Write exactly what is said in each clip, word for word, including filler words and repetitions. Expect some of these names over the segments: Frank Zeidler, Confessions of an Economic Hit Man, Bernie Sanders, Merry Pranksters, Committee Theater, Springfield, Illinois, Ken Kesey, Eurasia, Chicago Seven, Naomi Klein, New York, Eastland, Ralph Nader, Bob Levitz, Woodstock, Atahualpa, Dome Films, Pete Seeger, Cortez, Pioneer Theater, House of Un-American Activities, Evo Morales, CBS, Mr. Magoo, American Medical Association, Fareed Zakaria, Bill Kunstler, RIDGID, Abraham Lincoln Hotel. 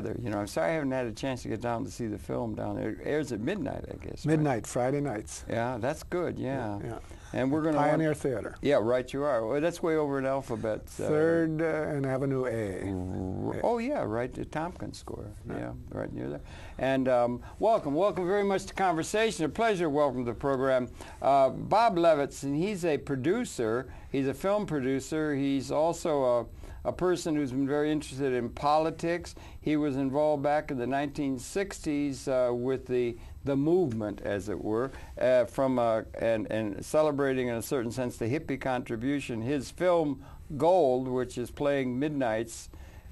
together. You know, I'm sorry I haven't had a chance to get down to see the film down there. It airs at midnight, I guess. Midnight, right? Friday nights. Yeah, that's good. Yeah. Yeah. And we're going to Pioneer Theater. Yeah, right. You are. Well, that's way over at Alphabet. Uh, Third uh, and Avenue A. Oh yeah, right at Tompkins Square. Yeah, yeah, right near there. And um, welcome, welcome very much to Conversation. A pleasure. Welcome to the program, uh, Bob Levitz, and he's a producer. He's a film producer. He's also a, a person who's been very interested in politics. He was involved back in the nineteen sixties uh, with the. the movement, as it were, uh, from uh, and, and celebrating in a certain sense the hippie contribution. His film Gold, which is playing midnights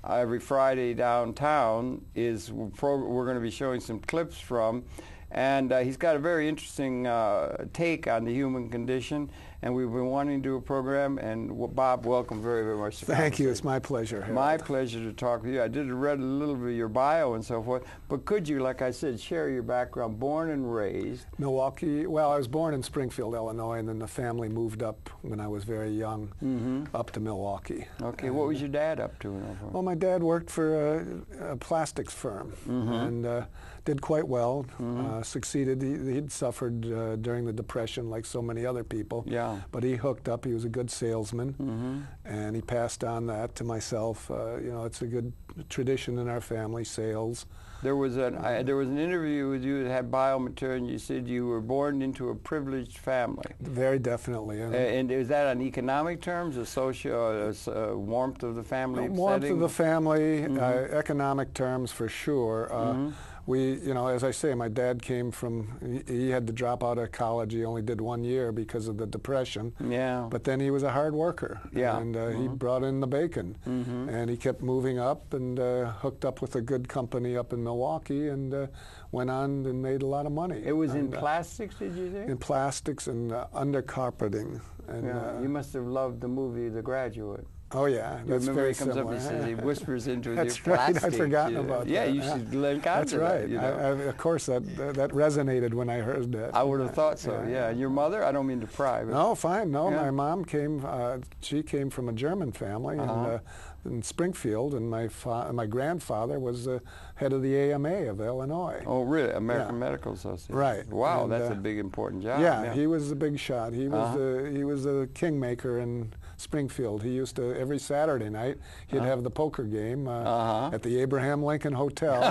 uh, every Friday downtown, is pro we're going to be showing some clips from. And uh, he's got a very interesting uh, take on the human condition, and we've been wanting to do a program. And w Bob, welcome very, very much. Thank you. It's my pleasure. Harold. My pleasure to talk with you. I did read a little bit of your bio and so forth, but could you, like I said, share your background? Born and raised Milwaukee. Well, I was born in Springfield, Illinois, and then the family moved up when I was very young, mm-hmm. up to Milwaukee. Okay. And what was your dad up to? Well, my dad worked for a, a plastics firm, mm-hmm. and uh, did quite well. Mm-hmm. uh, succeeded. He, he'd suffered uh, during the Depression like so many other people. Yeah. But he hooked up. He was a good salesman, mm-hmm. and he passed on that to myself. Uh, you know, it's a good tradition in our family, sales. There was an I, there was an interview with you that had biomaterial, and you said you were born into a privileged family. Very definitely. And, uh, and is that on economic terms, a social uh, warmth of the family? No, warmth setting? of the family, mm-hmm. uh, economic terms for sure. Uh, mm-hmm. We, you know, as I say, my dad came from, he, he had to drop out of college. He only did one year because of the Depression. Yeah. But then he was a hard worker. Yeah. And uh, mm-hmm. he brought in the bacon. Mm-hmm. And he kept moving up and uh, hooked up with a good company up in Milwaukee and uh, went on and made a lot of money. It was and, in plastics, uh, did you say? In plastics and uh, undercarpeting. And, yeah. uh, you must have loved the movie The Graduate. Oh yeah, you that's remember very he comes similar. Up and says, he whispers into that's the right. plastic. I'd forgotten you know. about yeah, that. Yeah, you should yeah. link out to right. that. You know? I, I, of course, that uh, that resonated when I heard that. I would have thought so. Yeah. yeah. And your mother? I don't mean to pry. No, fine. No, yeah. my mom came. Uh, she came from a German family, uh-huh. and. Uh, in Springfield, and my fa my grandfather was the uh, head of the A M A of Illinois. Oh, really? American yeah. Medical Association. Right. Wow, and that's uh, a big important job. Yeah, yeah, he was the big shot. He was uh-huh. the he was the kingmaker in Springfield. He used to every Saturday night he'd uh-huh. have the poker game uh, uh-huh. at the Abraham Lincoln Hotel,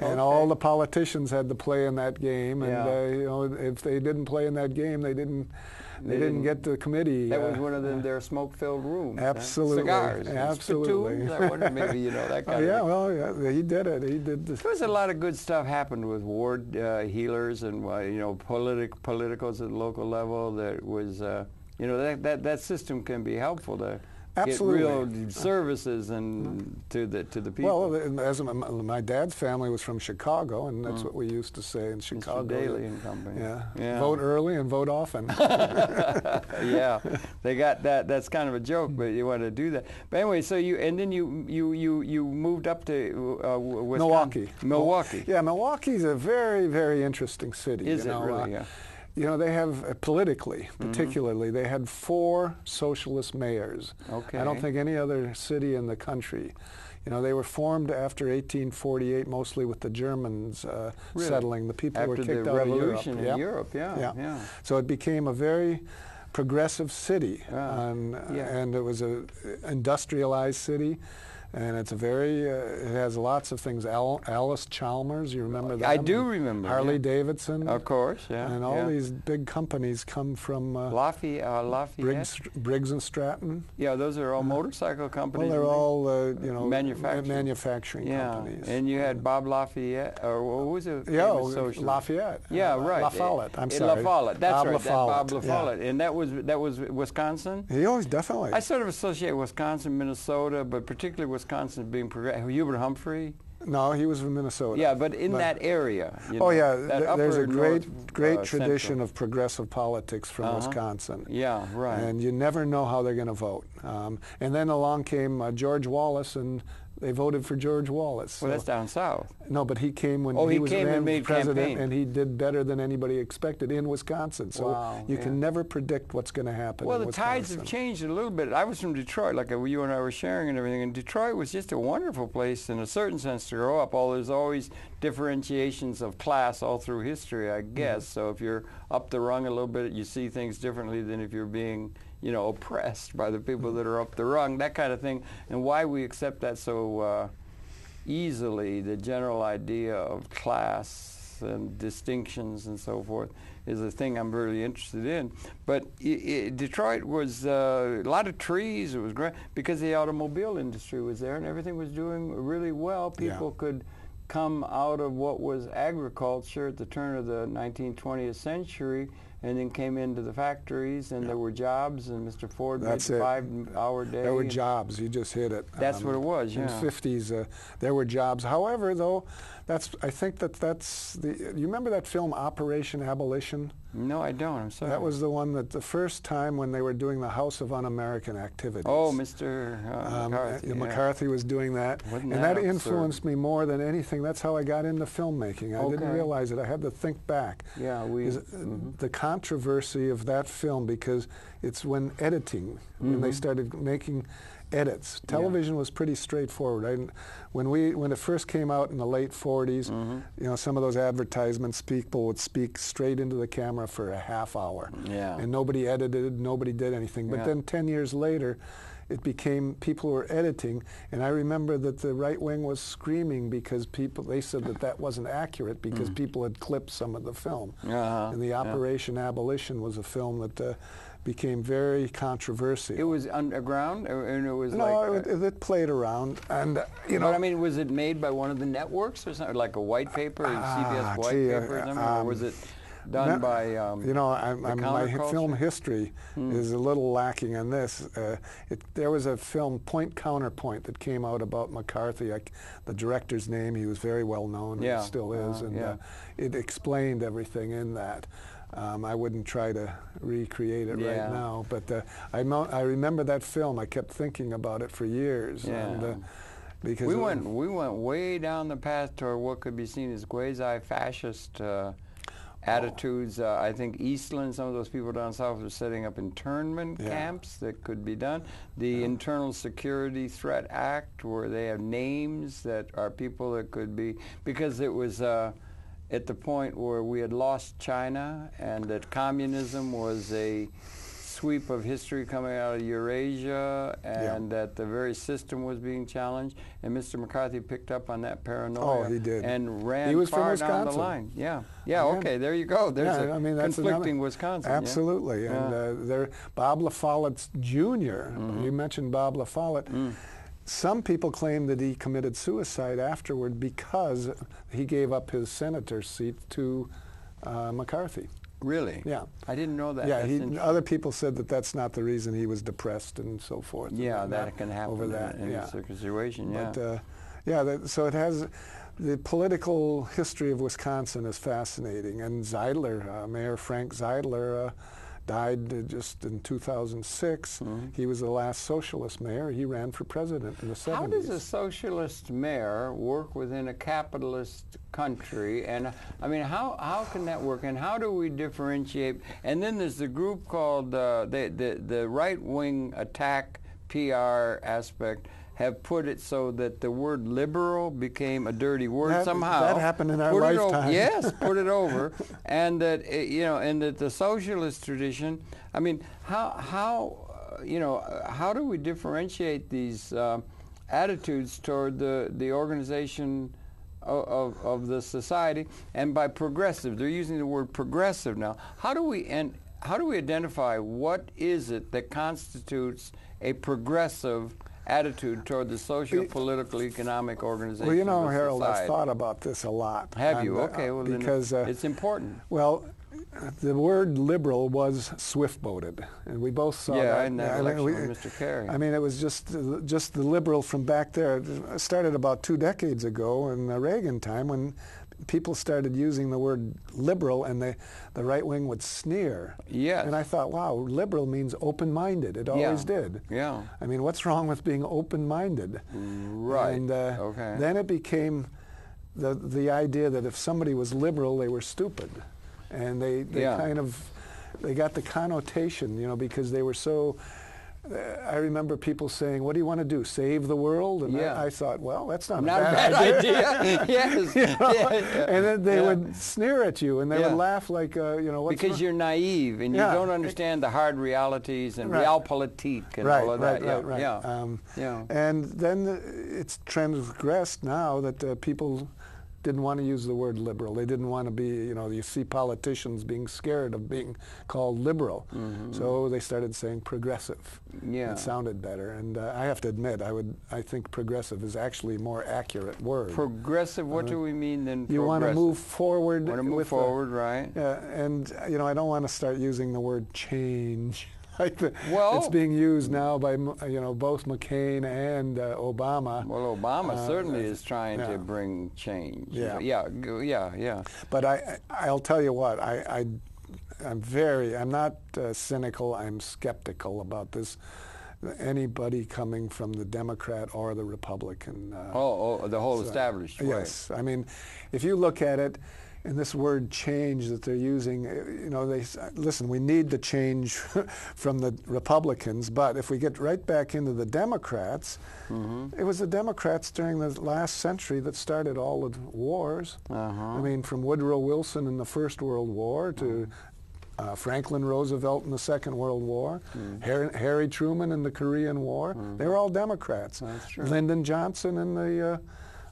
and okay. all the politicians had to play in that game. And yeah. uh, you know, if they didn't play in that game, they didn't. They, they didn't, didn't get the committee. That uh, was one of the, their smoke-filled rooms. Absolutely. Huh? Cigars. Absolutely. I wonder maybe, you know, that kind oh, yeah, of Yeah, well, yeah, he did it. He did this. There was a lot of good stuff happened with ward uh, healers and, uh, you know, politic, politicals at the local level that was, uh, you know, that, that, that system can be helpful to Absolutely. Get real services and to the to the people. Well, as my, my dad's family was from Chicago, and that's mm. what we used to say in Chicago. Mister Daley and company. Yeah. yeah. Vote early and vote often. yeah, they got that. That's kind of a joke, but you want to do that. But anyway, so you and then you you you you moved up to uh, Milwaukee. Milwaukee. Yeah, Milwaukee's a very very interesting city. Is you know? it really? Uh, yeah. You know, they have, uh, politically, particularly, mm-hmm. they had four socialist mayors. Okay. I don't think any other city in the country. You know, they were formed after eighteen forty-eight, mostly with the Germans uh, really? settling. The people after were kicked the out revolution of Europe. In yep. Europe, yeah, yeah. yeah. So it became a very progressive city. Ah, um, yeah. And it was an industrialized city. And it's a very, uh, it has lots of things. Al Alice Chalmers, you remember that? I do remember. Harley yeah. Davidson. Of course, yeah. And all yeah. these big companies come from uh, Lafayette. Uh, Lafayette. Briggs, Briggs and Stratton. Yeah, those are all uh, motorcycle companies. Well, they're all, uh, you know, manufacturing, manufacturing yeah. companies. And you had Bob Lafayette, or what was it? Yeah, Lafayette. Yeah, uh, right. LaFollette, I'm sorry. LaFollette, that's Bob right. LaFollette. That Bob LaFollette. Yeah. And that was, that was Wisconsin? He always, definitely. I sort of associate Wisconsin, Minnesota, but particularly Wisconsin being progressive. Hubert Humphrey? No, he was from Minnesota. Yeah, but in but that area. You oh, know, yeah. Th there's a great north, great uh, tradition central. of progressive politics from uh-huh. Wisconsin. Yeah, right. And you never know how they're going to vote. Um, and then along came uh, George Wallace and They voted for George Wallace. So. Well, that's down south. No, but he came when oh, he, he was ran and president, campaign. And he did better than anybody expected in Wisconsin. So wow, you yeah. can never predict what's going to happen. Well, in the Wisconsin. Tides have changed a little bit. I was from Detroit, like you and I were sharing and everything. And Detroit was just a wonderful place in a certain sense to grow up. Although there's always differentiations of class all through history, I guess. Mm-hmm. So if you're up the rung a little bit, you see things differently than if you're being, you know, oppressed by the people that are up the rung, that kind of thing, and why we accept that so uh, easily, the general idea of class and distinctions and so forth is a thing I'm really interested in. But it, it, Detroit was uh, a lot of trees, it was great, because the automobile industry was there and everything was doing really well. People yeah. could come out of what was agriculture at the turn of the nineteenth, twentieth century and then came into the factories, and yeah. there were jobs, and Mister Ford that's made a five-hour day. There were jobs. You just hit it. That's um, what it was, yeah. In the fifties, uh, there were jobs. However, though, that's I think that that's the... You remember that film, Operation Abolition? No, I don't. I'm sorry. That was the one that the first time when they were doing the House of Un-American Activities. Oh, Mister Uh, um, McCarthy. Yeah. McCarthy was doing that. Wasn't and that, that influenced me more than anything. That's how I got into filmmaking. I okay. didn't realize it. I had to think back. Yeah, we... Is, mm-hmm. The controversy of that film, because it's when editing, mm-hmm. when they started making edits. Television yeah. was pretty straightforward. I, when we when it first came out in the late forties, mm-hmm. you know, some of those advertisements, people would speak straight into the camera for a half hour, yeah. and nobody edited, nobody did anything. But yeah. then ten years later, it became people were editing, and I remember that the right wing was screaming because people, they said that that wasn't accurate because mm. people had clipped some of the film. Uh-huh. And the Operation yeah. Abolition was a film that uh, became very controversial. It was underground, or, and it was no, like... No, it, it played around, and, uh, you know... But I mean, was it made by one of the networks or something, like a white paper, uh, C B S white gee, paper, uh, um, or was it... Done no, by um, you know, I'm, I'm, my film history mm. is a little lacking on this. Uh, it, there was a film, Point Counterpoint, that came out about McCarthy. I, the director's name, he was very well known, yeah. and still is, uh, and yeah. uh, it explained everything in that. Um, I wouldn't try to recreate it yeah. right now, but uh, I, I remember that film. I kept thinking about it for years. Yeah. And, uh, because we went, we went way down the path toward what could be seen as quasi-fascist. Uh, Attitudes. Uh, I think Eastland, some of those people down south were setting up internment yeah. camps that could be done. The yeah. Internal Security Threat Act, where they have names that are people that could be, because it was uh, at the point where we had lost China and that communism was a sweep of history coming out of Eurasia, and yeah. that the very system was being challenged. And Mister McCarthy picked up on that paranoia. Oh, he did. And ran he was far from down the line. Yeah. Yeah, yeah. Okay. There you go. There's yeah, a I mean, that's conflicting another, Wisconsin. Absolutely. Yeah. And yeah. Uh, there, Bob LaFollette Junior Mm-hmm. You mentioned Bob LaFollette. Mm. Some people claim that he committed suicide afterward because he gave up his senator seat to uh, McCarthy. Really? Yeah. I didn't know that. Yeah, he, other people said that that's not the reason, he was depressed and so forth. Yeah, that, that can happen over that, in yeah. a situation, yeah. But, uh, yeah, that, so it has, the political history of Wisconsin is fascinating, and Zeidler, uh, Mayor Frank Zeidler, uh, died uh, just in two thousand six. Mm-hmm. He was the last socialist mayor. He ran for president in the seventies. How does a socialist mayor work within a capitalist country? And I mean, how, how can that work? And how do we differentiate? And then there's the group called uh, the, the, the right-wing attack P R aspect have put it so that the word liberal became a dirty word that, somehow. That happened in our put lifetime. Over, yes, put it over. And that, it, you know, and that the socialist tradition, I mean, how, how uh, you know, how do we differentiate these uh, attitudes toward the, the organization of, of, of the society? And by progressive, they're using the word progressive now. How do we, and how do we identify what is it that constitutes a progressive attitude toward the social, political, economic organization? Well, you know, Harold, I've thought about this a lot. Have you? And, uh, okay, well, because, then it's uh, important. Well, the word liberal was swift-boated, and we both saw yeah, that. Yeah, in that election we, with Mister Kerry. I mean, it was just, uh, just the liberal from back there. It started about two decades ago in the Reagan time when people started using the word liberal, and they, the right wing would sneer. Yes. And I thought, wow, liberal means open-minded. It always yeah. did. Yeah. I mean, what's wrong with being open-minded? Right. And uh, okay. then it became the, the idea that if somebody was liberal, they were stupid. And they, they yeah. kind of, they got the connotation, you know, because they were so... I remember people saying, "What do you want to do? Save the world?" And yeah. I, I thought, "Well, that's not, not a bad, bad idea." idea. Yes. You know? yeah, yeah. And then they yeah. would sneer at you, and they yeah. would laugh like, uh, "You know, what's because you're naive and yeah. you don't understand the hard realities and right. realpolitik and right, all of that." Right, yeah, right, right. Yeah. Um, yeah. And then the, it's transgressed now that uh, people didn't want to use the word liberal. They didn't want to be, you know, you see politicians being scared of being called liberal. Mm-hmm. So they started saying progressive. Yeah. It sounded better. And uh, I have to admit, I would, I think progressive is actually a more accurate word. Progressive, what uh, do we mean then? You want to move forward. Want to move forward, the, right. Yeah, and, you know, I don't want to start using the word change. Well, it's being used now by, you know, both McCain and uh, Obama. Well, Obama uh, certainly is trying yeah. to bring change. Yeah, yeah, yeah, yeah. But I, I'll tell you what, I, I I'm very, I'm not uh, cynical. I'm skeptical about this. Anybody coming from the Democrat or the Republican. Uh, oh, oh, the whole so, established. Yes, way. I mean, if you look at it. And this word "change" that they're using, you know, they listen. We need the change from the Republicans, but if we get right back into the Democrats, mm-hmm. it was the Democrats during the last century that started all the wars. Uh-huh. I mean, from Woodrow Wilson in the First World War to. Mm-hmm. Uh, Franklin Roosevelt in the Second World War, mm. Harry, Harry Truman in the Korean War. Mm. They were all Democrats. That's true. Lyndon Johnson in the uh,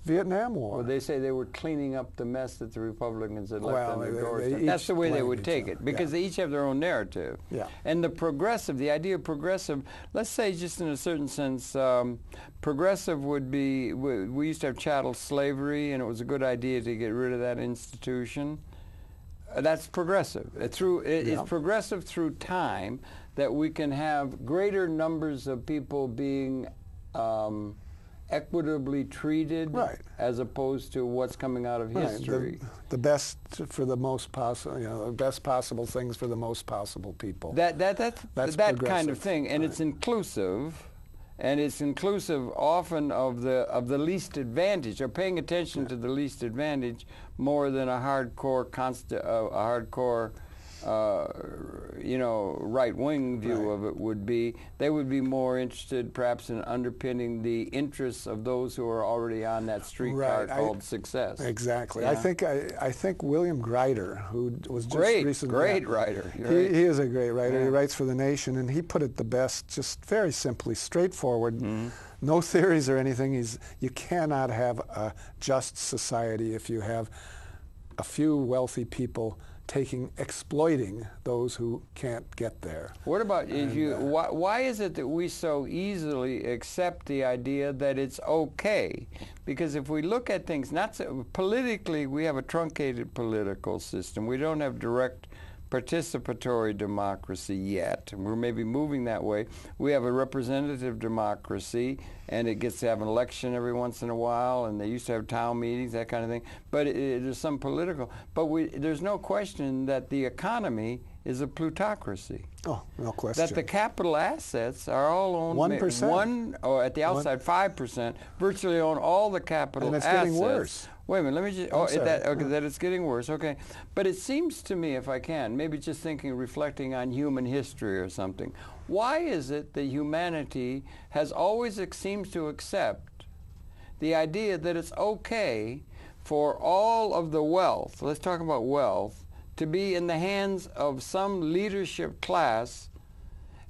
Vietnam War. Well, they say they were cleaning up the mess that the Republicans had left well, on their doorstep. That's the way they would take it, because yeah. they each have their own narrative. Yeah. And the progressive, the idea of progressive, let's say just in a certain sense, um, progressive would be, we, we used to have chattel slavery, and it was a good idea to get rid of that institution. Uh, that's progressive. Uh, through, it, yeah. It's progressive through time that we can have greater numbers of people being um, equitably treated right. as opposed to what's coming out of right. history. The, the best for the most possible, you know, the best possible things for the most possible people. That, that, that, that's that kind of thing. And right. it's inclusive. And it's inclusive often of the of the least advantage, or paying attention yeah. to the least advantage more than a hardcore constant, uh, a hardcore, uh, you know, right-wing view right. of it would be. They would be more interested, perhaps, in underpinning the interests of those who are already on that streetcar right. called I, success. Exactly. Yeah. I think I, I think William Grider, who was just great, recently great writer. He, right. he is a great writer. Yeah. He writes for The Nation, and he put it the best, just very simply, straightforward. Mm-hmm. No theories or anything. He's, you cannot have a just society if you have a few wealthy people taking, exploiting those who can't get there. What about, and, if you, uh, why, why is it that we so easily accept the idea that it's okay? Because if we look at things, not so, politically, we have a truncated political system. We don't have direct participatory democracy yet. We're maybe moving that way. We have a representative democracy, and it gets to have an election every once in a while, and they used to have town meetings, that kind of thing. But it, it, there's some political. But we, there's no question that the economy is a plutocracy. Oh, no question. That the capital assets are all owned one percent, one or at the outside five percent, virtually own all the capital assets. And it's getting worse. Wait a minute. Let me just. Oh, that, okay, that it's getting worse. Okay, but it seems to me, if I can, maybe just thinking, reflecting on human history or something. Why is it that humanity has always seems to accept the idea that it's okay for all of the wealth? Let's talk about wealth. To be in the hands of some leadership class,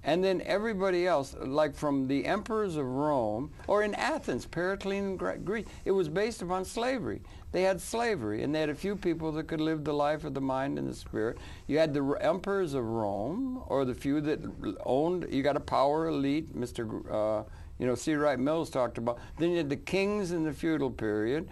and then everybody else, like from the emperors of Rome, or in Athens, Periclean Greece, it was based upon slavery. They had slavery, and they had a few people that could live the life of the mind and the spirit. You had the emperors of Rome, or the few that owned, you got a power elite, Mister Uh, you know, C. Wright Mills talked about. Then you had the kings in the feudal period.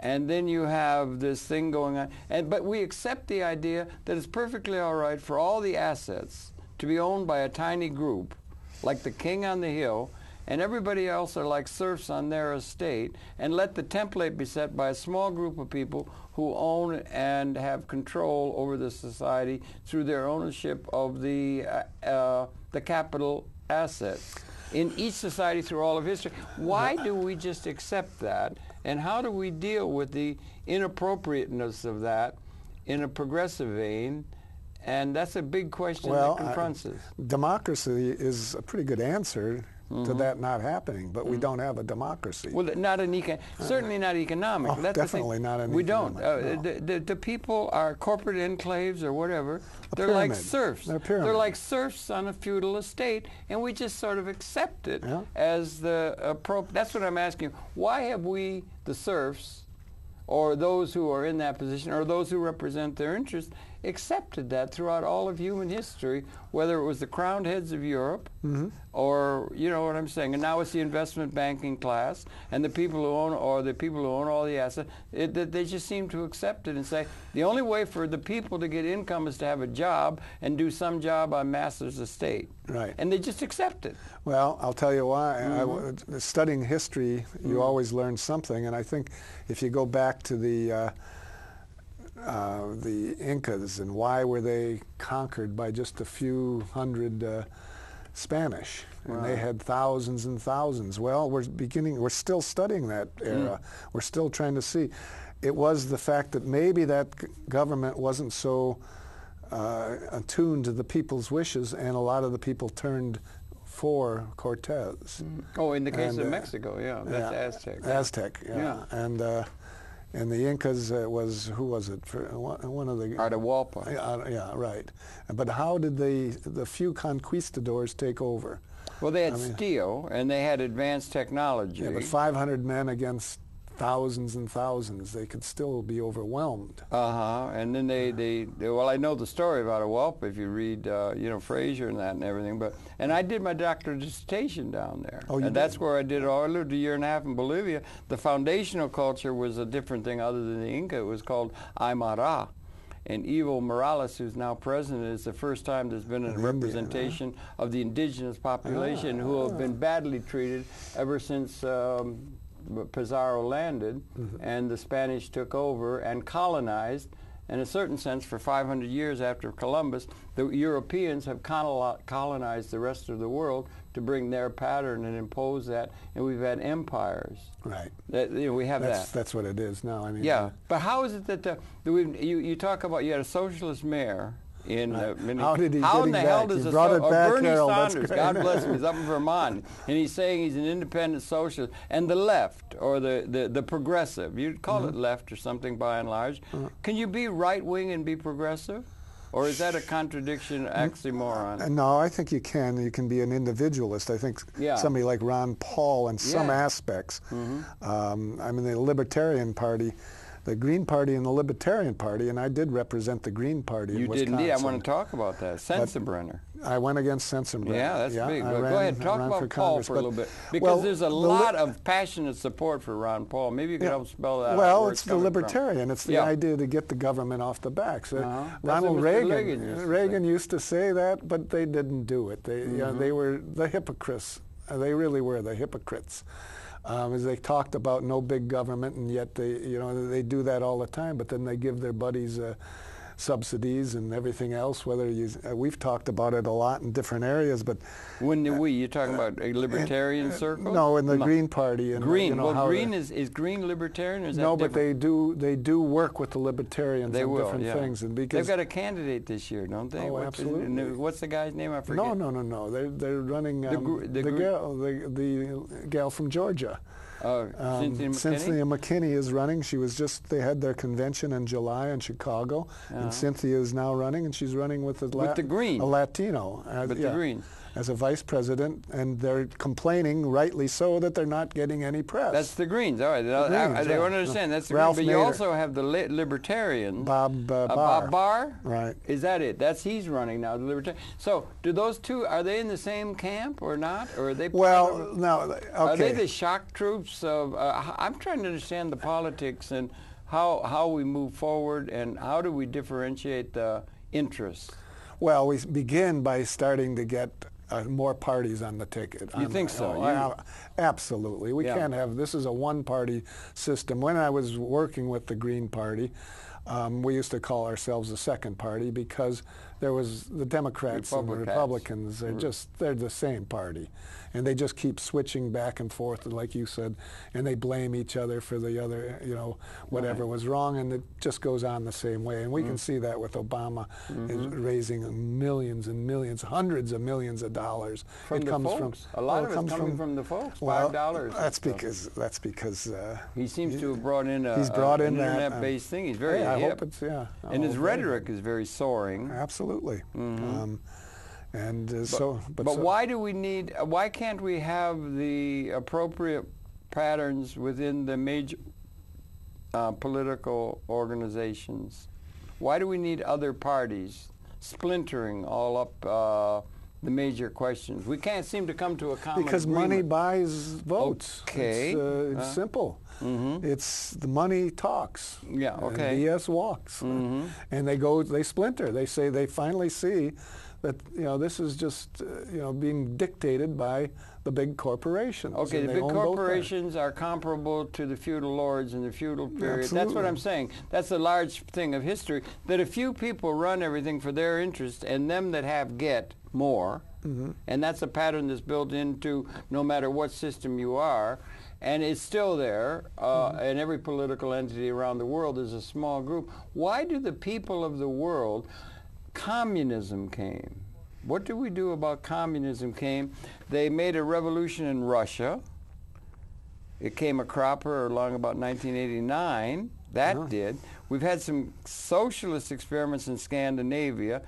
And then you have this thing going on. And, but we accept the idea that it's perfectly all right for all the assets to be owned by a tiny group, like the king on the hill, and everybody else are like serfs on their estate, and let the template be set by a small group of people who own and have control over the society through their ownership of the, uh, uh, the capital asset in each society through all of history. Why do we just accept that, and how do we deal with the inappropriateness of that in a progressive vein? And that's a big question well, that confronts uh, us. Democracy is a pretty good answer mm-hmm. to that not happening, but mm-hmm. we don't have a democracy. Well, not an econ uh, certainly not economic. Oh, that's definitely not an we economic. We don't. Uh, no. the, the, the people are corporate enclaves or whatever. A They're pyramid. like serfs. They're, They're like serfs on a feudal estate, and we just sort of accept it yeah. as the appropriate. That's what I'm asking. Why have we, the serfs, or those who are in that position, or those who represent their interests, accepted that throughout all of human history, whether it was the crowned heads of Europe, mm-hmm. or you know what I'm saying, and now it's the investment banking class and the people who own, or the people who own all the assets. It, they just seem to accept it and say the only way for the people to get income is to have a job and do some job on master's estate. Right. And they just accept it. Well, I'll tell you why. Mm-hmm. I, studying history, mm-hmm. you always learn something, and I think if you go back to the uh, Uh, the Incas, and why were they conquered by just a few hundred uh, Spanish? Wow. And they had thousands and thousands. Well, we're beginning, we're still studying that era. Mm. We're still trying to see. It was the fact that maybe that government wasn't so uh, attuned to the people's wishes, and a lot of the people turned for Cortez. Mm. Oh, in the case and, of uh, Mexico, yeah, that's yeah, Aztec. Right? Aztec, yeah. yeah. And. Uh, And the Incas uh, was, who was it? One of the... Atahualpa. Uh, yeah, right. But how did the, the few conquistadors take over? Well, they had I mean, steel, and they had advanced technology. Yeah, but five hundred men against thousands and thousands, they could still be overwhelmed. Uh-huh, and then they, they, they, well, I know the story of Atahualpa if you read, uh, you know, Fraser and that and everything, but, and I did my doctoral dissertation down there. Oh, you and did? That's where I did it. I lived a year and a half in Bolivia. The foundational culture was a different thing other than the Inca. It was called Aymara. And Evo Morales, who's now president, is the first time there's been a Indian, representation huh? of the indigenous population ah, who ah. have been badly treated ever since um, Pizarro landed, mm-hmm. and the Spanish took over and colonized. In a certain sense, for five hundred years after Columbus, the Europeans have colonized the rest of the world to bring their pattern and impose that, and we've had empires. Right. That, you know, we have that's, that. That's what it is now. I mean. Yeah, but how is it that the, the we've, you you talk about you had a socialist mayor. In uh, many, how did he how in the back? hell does he a brought so it back, Bernie Carol, Sanders, God bless him, he's up in Vermont, and he's saying he's an independent socialist, and the left, or the, the, the progressive, you'd call mm-hmm. it left or something by and large, mm-hmm. can you be right-wing and be progressive? Or is that a contradiction, oxymoron? No, I think you can. You can be an individualist. I think yeah. somebody like Ron Paul in some yeah. aspects. Mm-hmm. um, I mean, the Libertarian Party, the Green Party and the Libertarian Party, and I did represent the Green Party in Wisconsin. You did indeed. I want to talk about that. Sensenbrenner. I went against Sensenbrenner. Yeah, that's yeah, big. Well, ran, go ahead. Talk about Paul for a little bit. Because well, there's a the lot of passionate support for Ron Paul. Maybe you can yeah. help spell that well, out. Well, it's, it's the Libertarian. From. It's the yeah. idea to get the government off the backs. So uh-huh. Ronald Reagan Reagan used, Reagan used to say that, but they didn't do it. They, mm-hmm. you know, they were the hypocrites. They really were the hypocrites. Um, as they talked about no big government, and yet they, you know, they do that all the time. But then they give their buddies uh, subsidies and everything else. Whether you, uh, we've talked about it a lot in different areas, but when the uh, we, you're talking uh, about a libertarian uh, circle? No, in the no. Green Party. And Green. You know, well, Green is is Green libertarian. Or is no, that but they do they do work with the libertarians. They on will, different yeah. things, and because they've got a candidate this year, don't they? Oh, what's, absolutely. Is, what's the guy's name? I forget. No, no, no, no. They're they're running um, the, the, the gal the, the gal from Georgia. Uh, um, Cynthia, McKinney? Cynthia McKinney is running. She was just, they had their convention in July in Chicago, uh-huh. and Cynthia is now running, and she's running with a, with Latin, the green. a Latino as, with yeah, the green. as a vice president, and they're complaining, rightly so, that they're not getting any press. That's the Greens, all right. The I, Greens, I, I don't yeah. understand, that's the Ralph Greens, but Nader. You also have the li Libertarian. Bob uh, uh, Barr. Bob Barr? Right. Is that it? That's, he's running now, the Libertarian. So, do those two, are they in the same camp or not? Or are they? Well, no, okay. Are they the shock troops? Of, uh, I'm trying to understand the politics and how how we move forward, and how do we differentiate the interests? Well, we begin by starting to get Uh, more parties on the ticket. You think so? Uh, absolutely. We yeah. can't have, this is a one-party system. When I was working with the Green Party, um, we used to call ourselves the second party because there was the Democrats and the Republicans. They're just, they're the same party. And they just keep switching back and forth, like you said, and they blame each other for the other, you know, whatever right. was wrong, and it just goes on the same way. And we mm. can see that with Obama mm-hmm. is raising millions and millions, hundreds of millions of dollars. From it the comes folks. From, a lot well, of it comes coming from, from the folks, well, five dollars. That's because, that's because... Uh, he seems he, to have brought in a, he's brought a, in an internet-based um, thing. He's very yeah, hip. I hope it's, yeah. And his rhetoric is very soaring. Absolutely. Mm-hmm. um, And uh, but, so, but, but so why do we need? Uh, why can't we have the appropriate patterns within the major uh, political organizations? Why do we need other parties splintering all up uh, the major questions? We can't seem to come to a common because agreement. Money buys votes. Okay, it's, uh, it's uh, simple. Mm-hmm. It's the money talks. Yeah. Okay. And B S walks, mm-hmm. and they go. They splinter. They say they finally see that, you know, this is just uh, you know, being dictated by the big corporations. Okay, the big corporations are comparable to the feudal lords in the feudal period. Absolutely. That's what I'm saying. That's a large thing of history, that a few people run everything for their interest, and them that have get more. Mm-hmm. And that's a pattern that's built into no matter what system you are. And it's still there, uh, mm-hmm. and every political entity around the world is a small group. Why do the people of the world... Communism came. What do we do about communism came? They made a revolution in Russia. It came a cropper along about nineteen eighty-nine. That yeah. did. We've had some socialist experiments in Scandinavia.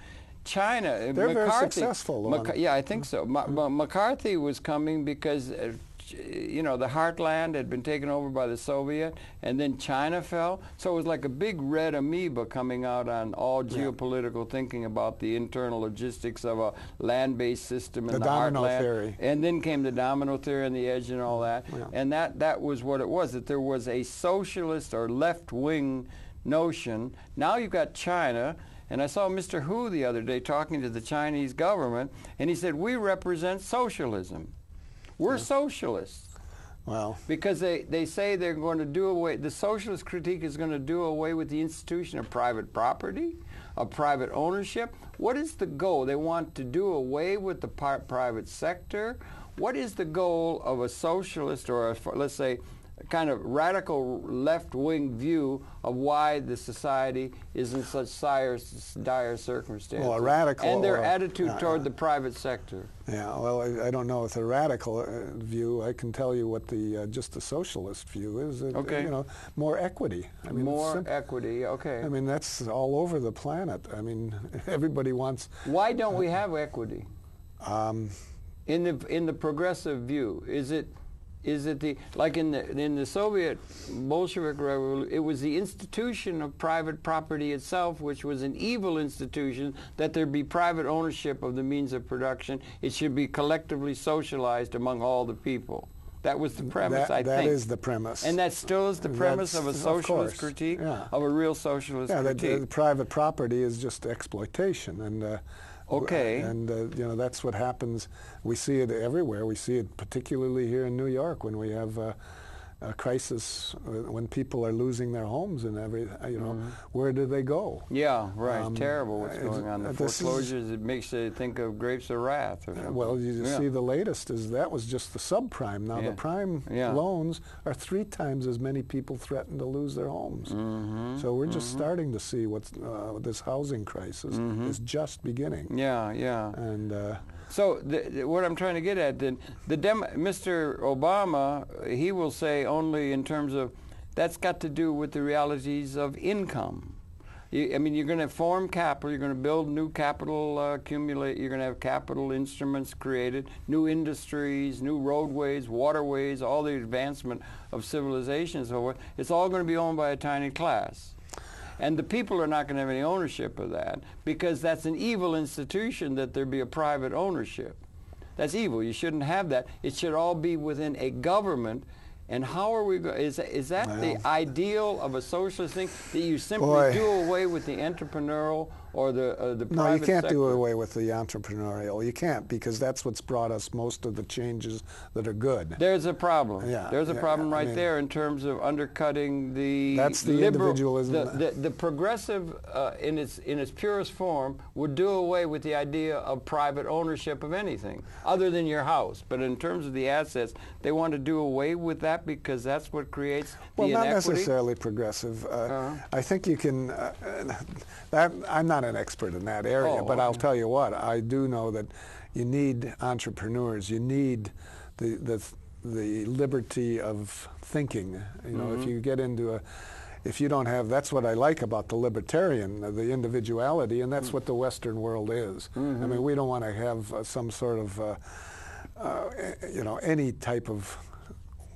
China, they're McCarthy, very successful. Maca yeah, I think so. Ma Ma McCarthy was coming because, uh, you know, the heartland had been taken over by the Soviet, and then China fell. So it was like a big red amoeba coming out on all yeah. geopolitical thinking about the internal logistics of a land-based system in the, the domino heartland. Theory. And then came the domino theory and the edge and all that. Yeah. And that, that was what it was, that there was a socialist or left-wing notion. Now you've got China. And I saw Mister Hu the other day talking to the Chinese government, and he said, we represent socialism. We're yeah. socialists. Well, because they, they say they're going to do away, the socialist critique is going to do away with the institution of private property, of private ownership. What is the goal? They want to do away with the par private sector. What is the goal of a socialist or a, let's say, kind of radical left-wing view of why the society is in such dire circumstances? Well, a radical... And their attitude uh, toward uh, the private sector. Yeah, well, I, I don't know if a radical uh, view. I can tell you what the uh, just the socialist view is. It, okay. You know, more equity. I mean, more equity, okay. I mean, that's all over the planet. I mean, everybody wants... Why don't uh, we have equity? Um, in the in the progressive view, is it... Is it the, like in the, in the Soviet Bolshevik Revolution, it was the institution of private property itself, which was an evil institution, that there be private ownership of the means of production. It should be collectively socialized among all the people. That was the premise, that, I that think. That is the premise. And that still is the premise That's, of a socialist of critique, yeah. of a real socialist yeah, critique. Yeah, the, the private property is just exploitation. and. Uh, Okay. And, uh, you know, that's what happens. We see it everywhere. We see it particularly here in New York when we have uh, a crisis, when people are losing their homes and every, you know, mm-hmm. where do they go? Yeah, right. Um, Terrible what's going on. The foreclosures, it makes you think of Grapes of Wrath. Or something. Well, you yeah. see the latest is that was just the subprime. Now yeah. the prime yeah. loans are three times as many people threatened to lose their homes. Mm-hmm. So we're just mm-hmm. starting to see what's, uh, this housing crisis mm-hmm. is just beginning. Yeah, yeah. And... Uh, So the, the, what I'm trying to get at, then, the dem Mister Obama, he will say only in terms of that's got to do with the realities of income. You, I mean, you're going to form capital, you're going to build new capital, uh, accumulate, you're going to have capital instruments created, new industries, new roadways, waterways, all the advancement of civilization and so forth. It's all going to be owned by a tiny class. And the people are not going to have any ownership of that, because that's an evil institution, that there be a private ownership. That's evil. You shouldn't have that. It should all be within a government. And how are we going? Is, is that well, the ideal of a socialist thing, that you simply boy. do away with the entrepreneurial or the uh, the private sector? No, you can't sector. do away with the entrepreneurial. You can't, because that's what's brought us most of the changes that are good. There's a problem. Yeah, There's a yeah, problem right I mean, there in terms of undercutting the that's the liberal, individualism. The, the, the progressive, uh, in its in its purest form, would do away with the idea of private ownership of anything other than your house. But in terms of the assets, they want to do away with that because that's what creates well, the inequity. Well, not necessarily progressive. Uh, uh-huh. I think you can. Uh, that, I'm not an expert in that area, oh, but okay. I'll tell you what, I do know that you need entrepreneurs. You need the the the liberty of thinking. You know, mm-hmm. if you get into a, if you don't have, that's what I like about the libertarian, the individuality, and that's mm-hmm. what the Western world is. Mm-hmm. I mean, we don't want to have uh, some sort of, uh, uh, you know, any type of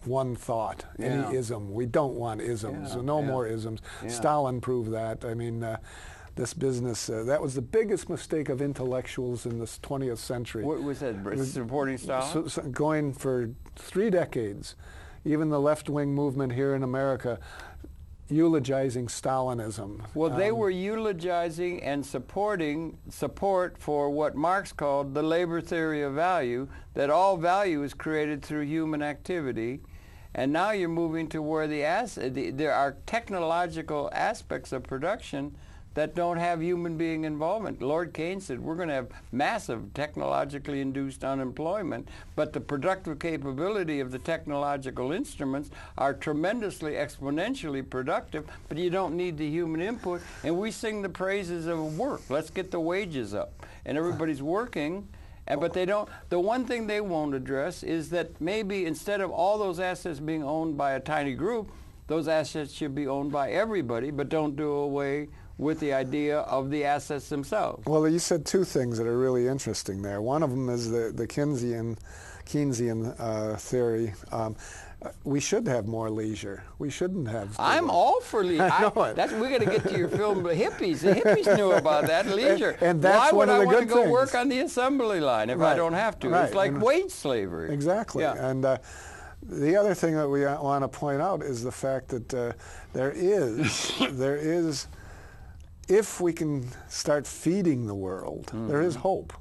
one thought, yeah. any ism. We don't want isms. Yeah. So no yeah. more isms. Yeah. Stalin proved that. I mean. Uh, This business, uh, that was the biggest mistake of intellectuals in this twentieth century. What was that, supporting Stalin? So, so going for three decades, even the left-wing movement here in America, eulogizing Stalinism. Well, um, they were eulogizing and supporting support for what Marx called the labor theory of value, that all value is created through human activity. And now you're moving to where the, as the there are technological aspects of production that don't have human being involvement. Lord Keynes said we're going to have massive technologically induced unemployment, but the productive capability of the technological instruments are tremendously exponentially productive, but you don't need the human input. And we sing the praises of work. Let's get the wages up. And everybody's working. And, but they don't, the one thing they won't address is that maybe instead of all those assets being owned by a tiny group, those assets should be owned by everybody, but don't do away with the idea of the assets themselves. Well, you said two things that are really interesting there. One of them is the, the Keynesian, Keynesian uh, theory. Um, we should have more leisure. We shouldn't have. I'm much. all for leisure. I know I, it. That's, we got to get to your film. Hippies. The hippies knew about that leisure. And, and that's Why one would of I the want good to go things. work on the assembly line if right. I don't have to? Right. It's like and wage slavery. Exactly. Yeah. And. Uh, The other thing that we want to point out is the fact that uh, there is, there is, if we can start feeding the world, mm-hmm. there is hope.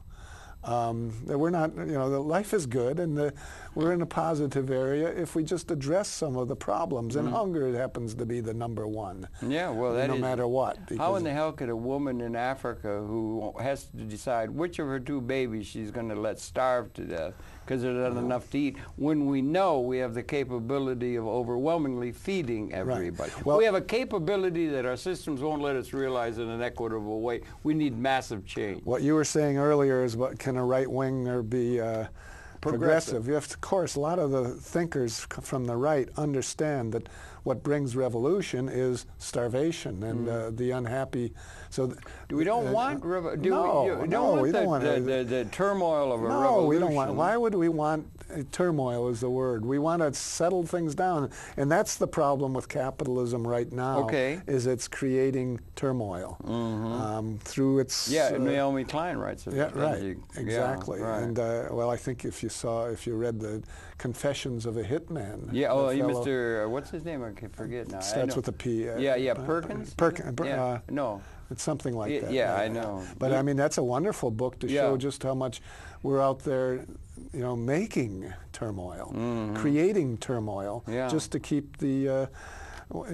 Um, that we're not, you know, the life is good, and the, we're in a positive area if we just address some of the problems. And mm-hmm. hunger happens to be the number one. Yeah, well, that no is, matter what. How in the hell could a woman in Africa who has to decide which of her two babies she's going to let starve to death because there's not mm-hmm. enough to eat, when we know we have the capability of overwhelmingly feeding everybody? Right. Well, we have a capability that our systems won't let us realize in an equitable way. We need massive change. What you were saying earlier is what can a right-winger be uh, progressive? progressive. You have to, of course, a lot of the thinkers from the right understand that what brings revolution is starvation and mm. uh, the unhappy. So th we don't uh, want revo do no, we, you, don't no, want we the, don't want the, the, the turmoil of a no, revolution. No, we don't want. Why would we want uh, turmoil? Is the word we want to settle things down, and that's the problem with capitalism right now. Okay, is it's creating turmoil mm-hmm. um, through its yeah. Uh, and Naomi Klein writes it. Yeah, right. You, exactly. Yeah, right. And uh, well, I think if you saw, if you read the Confessions of a Hitman. Yeah. Oh, you Mister Uh, what's his name? I can't forget now. Starts with a P. Uh, yeah, yeah, Perkins? Perkins. Per, yeah. uh, no. It's something like y that. Yeah, right? I know. But, yeah. I mean, that's a wonderful book to yeah. show just how much we're out there, you know, making turmoil, mm-hmm. creating turmoil, yeah. just to keep the, uh,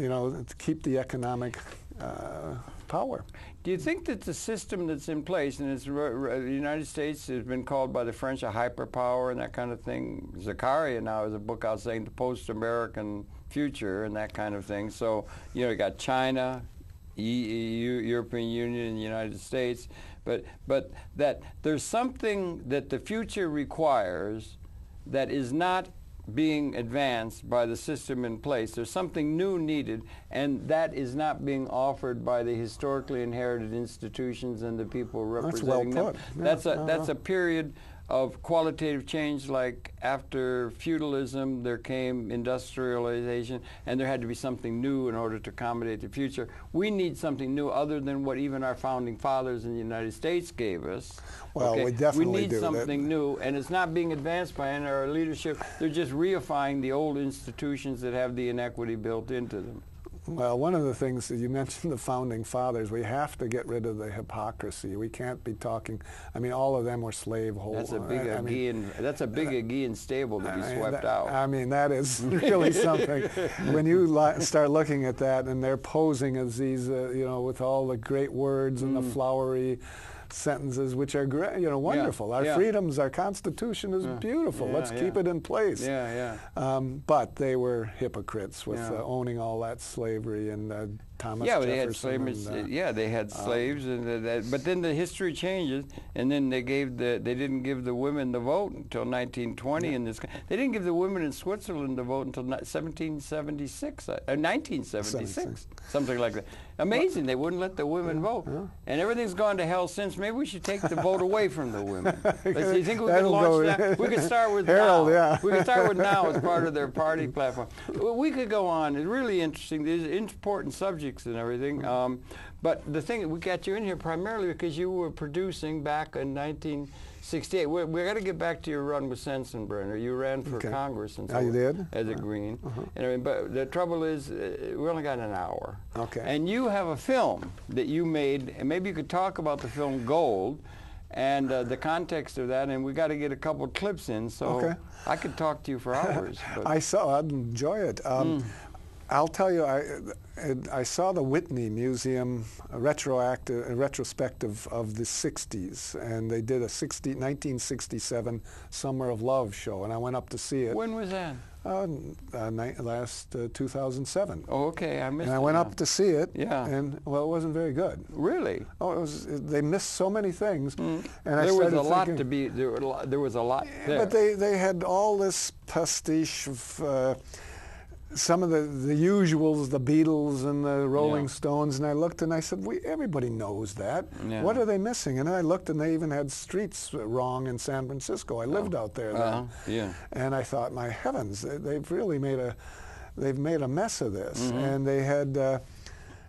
you know, to keep the economic uh, power. Do you think that the system that's in place, and it's the United States has been called by the French a hyperpower and that kind of thing. Zakaria now has a book out saying the post-American future and that kind of thing. So, you know, you got China, E U, European Union, and the United States. But, but that there's something that the future requires that is not being advanced by the system in place. There's something new needed, and that is not being offered by the historically inherited institutions and the people representing them. That's well put. That's, yeah, a, uh-huh. that's a period of qualitative change, like after feudalism, there came industrialization, and there had to be something new in order to accommodate the future. We need something new other than what even our founding fathers in the United States gave us. Well, okay. we definitely do. We need do something that. new, and it's not being advanced by our leadership. They're just reifying the old institutions that have the inequity built into them. Well, one of the things that you mentioned, the founding fathers, we have to get rid of the hypocrisy. We can't be talking. I mean, all of them were slaveholders. That's a big I, I mean, that's a big Aegean stable to be I mean, swept that, out. I mean, that is really something. When you li start looking at that, and they're posing as these, uh, you know, with all the great words mm. and the flowery sentences, which are great, you know, wonderful. Yeah, our yeah. freedoms, our Constitution is yeah. beautiful. Yeah, Let's yeah. keep it in place. Yeah, yeah. Um, but they were hypocrites with yeah. uh, owning all that slavery and uh, Thomas yeah, Jefferson. They had and, uh, yeah, they had slaves, um, and uh, that, but then the history changes, and then they gave the they didn't give the women the vote until nineteen twenty yeah. in this. They didn't give the women in Switzerland the vote until seventeen seventy-six, uh, nineteen seventy-six, something like that. Amazing, well, they wouldn't let the women yeah, vote, yeah. and everything's gone to hell since. Maybe we should take the vote away from the women. You think we could launch that? We could start with Harold, now. Yeah. We could start with now as part of their party platform. We could go on. It's really interesting. There's important subjects and everything. Um, but the thing, we got you in here primarily because you were producing back in nineteen sixty-eight. We're, we're going to get back to your run with Sensenbrenner. You ran for okay. Congress and so I did. as a Green. Uh-huh. and I mean, but the trouble is, uh, we only got an hour. Okay. And you have a film that you made, and maybe you could talk about the film Gold and uh, the context of that, and we got to get a couple of clips in, so okay. I could talk to you for hours. I saw, I'd enjoy it. Um, mm. I'll tell you, I, I saw the Whitney Museum a retroactive, a retrospective of the sixties, and they did a nineteen sixty-seven Summer of Love show, and I went up to see it. When was that? Uh, uh, last uh, two thousand seven. Oh, okay, I missed. And I went that. up to see it. Yeah. And well, it wasn't very good. Really? Oh, it was. It, they missed so many things. Mm. And there I was a lot thinking, to be. There, there was a lot. There. But they they had all this pastiche of. Uh, Some of the the usuals, the Beatles and the Rolling yeah. Stones, and I looked and I said, "We everybody knows that. Yeah. What are they missing?" And then I looked, and they even had streets wrong in San Francisco. I lived oh. out there uh-huh. then, yeah. and I thought, "My heavens, they, they've really made a they've made a mess of this." Mm-hmm. And they had uh,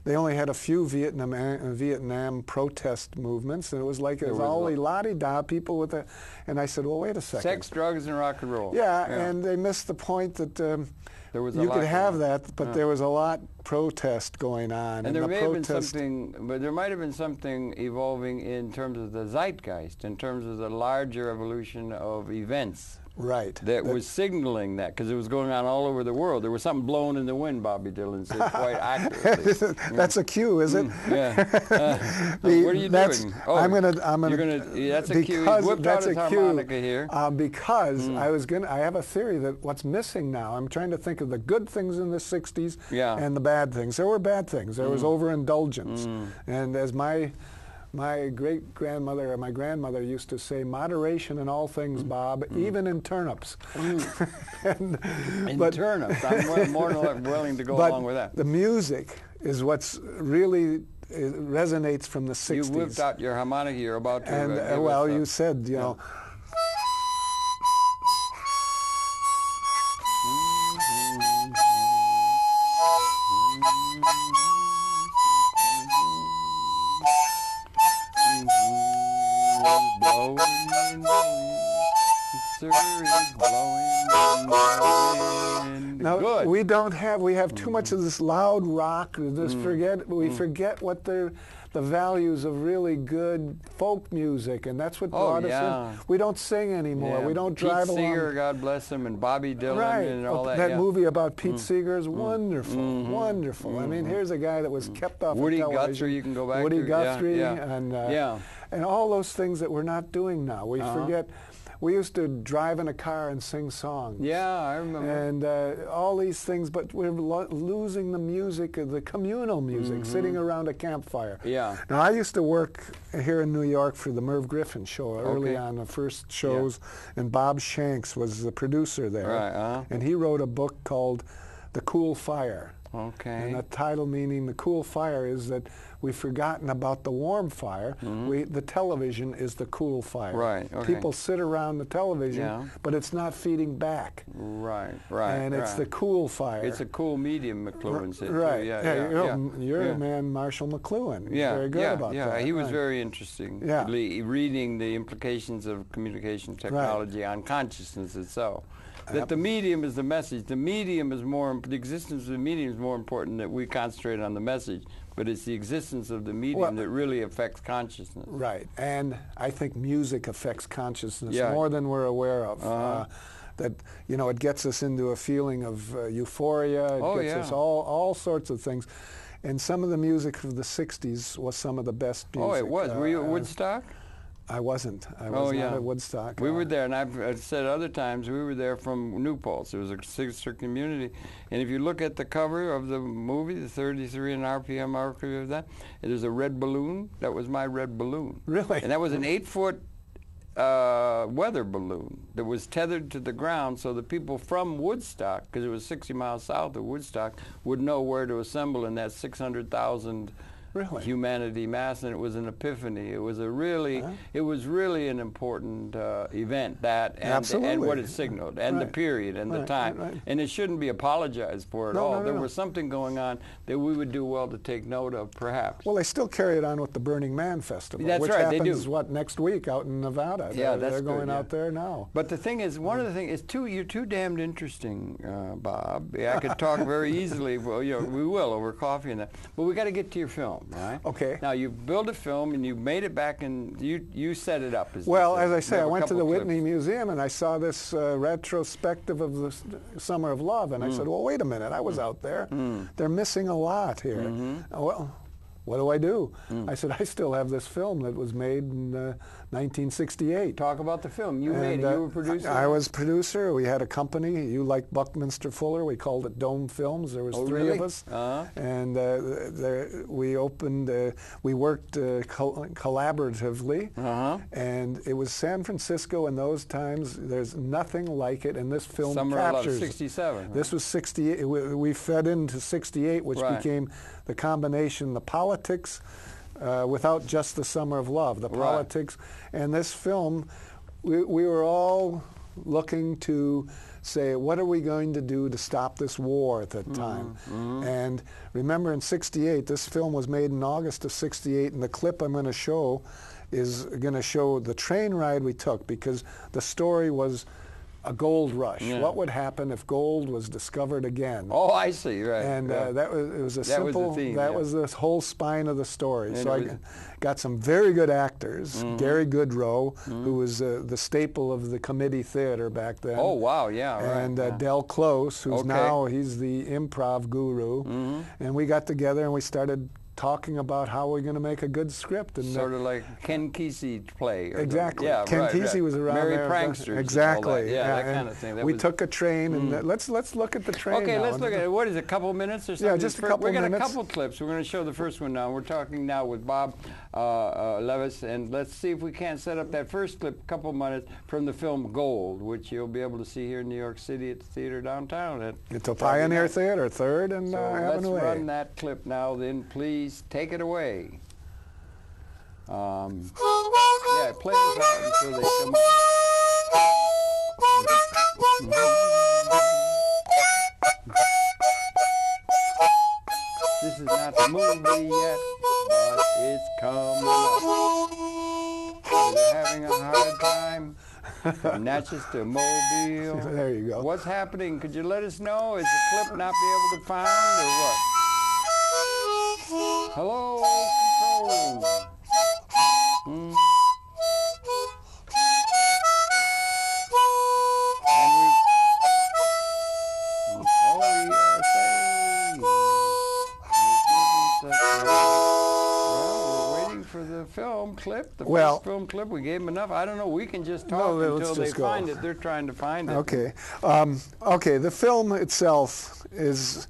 they only had a few Vietnam uh, Vietnam protest movements, and it was like it was all la-di-da people with a. And I said, "Well, wait a second. Sex, drugs, and rock and roll." Yeah, yeah. and they missed the point that. Um, There was a you lot could have that, but uh. there was a lot protest going on. And, and there the may have been something, but there might have been something evolving in terms of the zeitgeist, in terms of the larger evolution of events. Right. That, that was signaling that, because it was going on all over the world. There was something blown in the wind, Bobby Dylan said quite accurately. That's yeah. a cue, is it? Mm, yeah. Uh, the, what are you that's, doing? Oh, I'm gonna, I'm gonna, you're gonna, yeah, that's a cue. He whipped that's out his harmonica cue, here. Uh, because mm. I was gonna, I have a theory that what's missing now, I'm trying to think of the good things in the sixties yeah. and the bad things. There were bad things. There mm. was overindulgence. Mm. And as my... My great-grandmother or my grandmother used to say, moderation in all things, Bob, mm. even in turnips. Mm. and, in but, turnips. I'm more than willing to go along with that. The music is what's really it resonates from the sixties. You whipped out your harmonica. You're about to. And, uh, well, you said, you yeah. know, we don't have. We have too much of this loud rock. This mm. forget. We mm. forget what the the values of really good folk music, and that's what brought oh, yeah. us in. We don't sing anymore. Yeah. We don't Pete drive along. Pete Seeger, God bless him, and Bobby Dylan, right. and all oh, that. That yeah. movie about Pete mm. Seeger is wonderful, mm-hmm. wonderful. Mm-hmm. I mean, here's a guy that was kept off. Woody of television. Guthrie, you can go back. Woody to, Guthrie, yeah, yeah. and uh, yeah. and all those things that we're not doing now. We uh-huh. forget. We used to drive in a car and sing songs. Yeah, I remember. And uh, all these things, but we're lo losing the music, of the communal music, mm-hmm. sitting around a campfire. Yeah. Now, I used to work here in New York for the Merv Griffin show early okay. on, the first shows, yeah. and Bob Shanks was the producer there. Right, uh-huh. And he wrote a book called The Cool Fire. Okay. And the title meaning The Cool Fire is that we've forgotten about the warm fire. Mm-hmm. We, the television is the cool fire. Right. Okay. People sit around the television, yeah. but it's not feeding back. Right. Right. And right. it's the cool fire. It's a cool medium, McLuhan said. Right. Yeah, yeah, yeah, you're yeah. you're yeah. a man, Marshall McLuhan. Yeah. Very good yeah, about yeah. that. Yeah. He was right. very interesting. Yeah. Reading the implications of communication technology right. on consciousness itself. that the medium is the message. The medium is more, the existence of the medium is more important, that we concentrate on the message, but it's the existence of the medium well, that really affects consciousness. Right, and I think music affects consciousness yeah. more than we're aware of. Uh-huh. uh, that, you know, it gets us into a feeling of uh, euphoria, it oh, gets yeah. us all, all sorts of things. And some of the music of the sixties was some of the best music. Oh, it was. Uh, were you at Woodstock? I wasn't. I was oh, yeah. not at Woodstock. We uh, were there, and I've, I've said other times, we were there from New Paltz. It was a sister community. And if you look at the cover of the movie, the thirty-three and R P M archive of that, there's a red balloon. That was my red balloon. Really? And that was an eight-foot uh, weather balloon that was tethered to the ground, so the people from Woodstock, because it was sixty miles south of Woodstock, would know where to assemble in that six hundred thousand Really? Humanity mass, and it was an epiphany. It was a really, huh? it was really an important uh, event, that and, and what it signaled, and right. the period, and right. the time. Right. Right. And it shouldn't be apologized for at no, all. No, no, there no. was something going on that we would do well to take note of, perhaps. Well, they still carry it on with the Burning Man Festival, that's which right, happens, they do. what, next week out in Nevada. Yeah, they're, that's They're going good, yeah. out there now. But the thing is, one yeah. of the things is, too, you're too damned interesting, uh, Bob. I could talk very easily, well, you know, we will, over coffee and that. But we got to get to your film. Right. Okay. Now you built a film and you made it back, and you you set it up. As well, as I say, I went to the Whitney Museum and I saw this uh, retrospective of the Summer of Love, and mm. I said, "Well, wait a minute, I was mm. out there. Mm. They're missing a lot here. Mm-hmm. uh, well, what do I do?" Mm. I said, "I still have this film that was made in uh, nineteen sixty-eight." Talk about the film. You and, made it. Uh, you were producer. I, I was producer. We had a company. You like Buckminster Fuller. We called it Dome Films. There was oh, three really? of us. Uh-huh. And uh, there, we opened, uh, we worked uh, co collaboratively. Uh-huh. And it was San Francisco in those times. There's nothing like it. And this film Summer captures. sixty-seven. Right? This was sixty-eight. We, we fed into sixty-eight, which right. became the combination, the politics. Politics, uh, without just the Summer of Love, the right. politics, and this film, we, we were all looking to say, what are we going to do to stop this war at that mm-hmm. time? Mm-hmm. And remember, in sixty-eight, this film was made in August of sixty-eight, and the clip I'm going to show is going to show the train ride we took, because the story was a gold rush. Yeah. What would happen if gold was discovered again? Oh, I see. Right. And yeah. uh, that was it was a that simple. Was the theme, that yeah. was the whole spine of the story. And so I got some very good actors. Mm-hmm. Gary Goodrow, mm-hmm. who was uh, the staple of the Committee Theater back then. Oh wow, yeah. Right. And uh, yeah. Del Close, who's okay. now he's the improv guru. Mm-hmm. And we got together and we started talking about how we're going to make a good script, and sort of like Ken Kesey play. Exactly. The, yeah, Ken right, Kesey right. was around Merry there. Pranksters. Exactly. Yeah, yeah, that kind of thing. That we took a train, mm. and that, let's let's look at the train. Okay, now. let's look at it. What is it, a couple minutes or something? Yeah, just a couple. We got minutes. a couple clips. We're going to show the first one now. We're talking now with Bob uh, uh, Levitz, and let's see if we can't set up that first clip, a couple minutes from the film Gold, which you'll be able to see here in New York City at the theater downtown. At it's a Pioneer Theater, Third and so uh, Avenue. Let's run that clip now. Then please. Take it away. Um, yeah, play this out until they come up. This is not the movie yet, but it's coming up. So they're having a hard time. From Natchez to Mobile. There you go. What's happening? Could you let us know? Is the clip not be able to find, or what? Hello, control. Mm. Film clip, the well, first film clip, we gave them enough. I don't know, we can just talk no, until they find go. it. They're trying to find it. Okay, um, okay. The film itself is,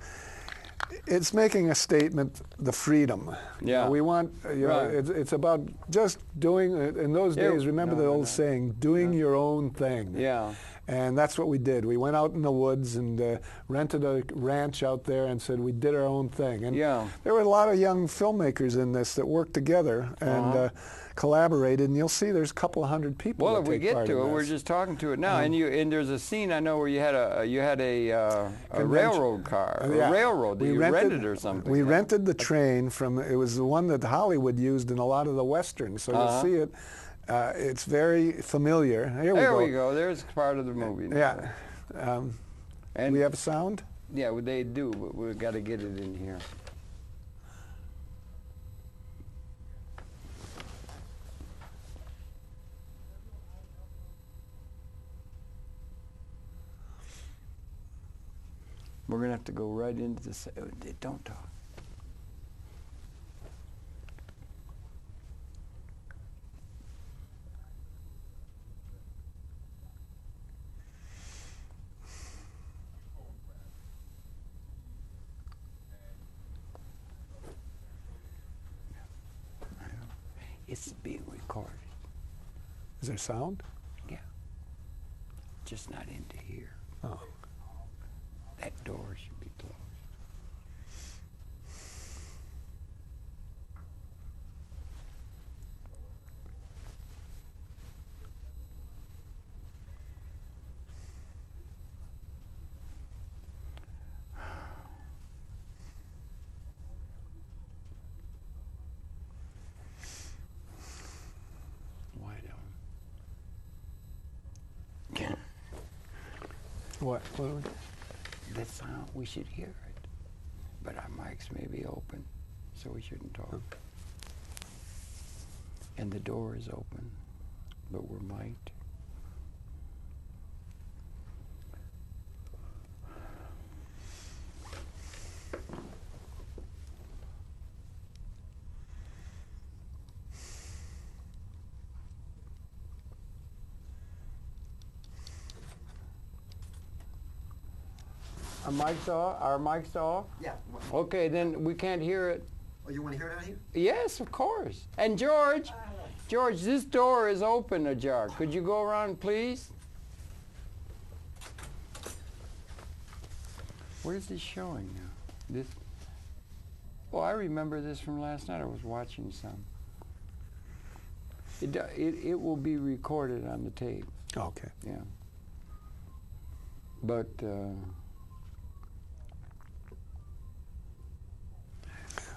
it's making a statement, the freedom. Yeah. You know, we want, you right. know, it's, it's about just doing, in those days, it, remember no, the old no. saying, doing no. your own thing. Yeah. And that's what we did. We went out in the woods and uh, rented a ranch out there and said we did our own thing. And yeah. there were a lot of young filmmakers in this that worked together and uh-huh. uh, collaborated. And you'll see there's a couple hundred people. Well, if we get to it, we're just talking to it now. Mm-hmm. And you and there's a scene I know where you had a you had a, uh, a railroad car, uh, yeah. a railroad that we you rented, rented or something. We yeah. rented the train from. It was the one that Hollywood used in a lot of the westerns. So uh-huh. you'll see it. Uh, it's very familiar. Here we there go. There we go. There's part of the movie. Now. Yeah. Um, and we have a sound? Yeah, well, they do, but we've got to get it in here. We're going to have to go right into this. Don't talk. It's being recorded. Is there sound? Yeah. Just not into here. Oh. That door should be closed. Why don't? What? What are we? That sound, we should hear it, but our mics may be open, so we shouldn't talk. Okay. And the door is open, but we're mic'd. Our mics off? Our mics off? Yeah. Okay, then we can't hear it. Oh, you want to hear it out here? Yes, of course. And George, George, this door is open ajar. Could you go around, please? Where's this showing now? This. Oh, I remember this from last night. I was watching some. It it it will be recorded on the tape. Okay. Yeah. But. Uh,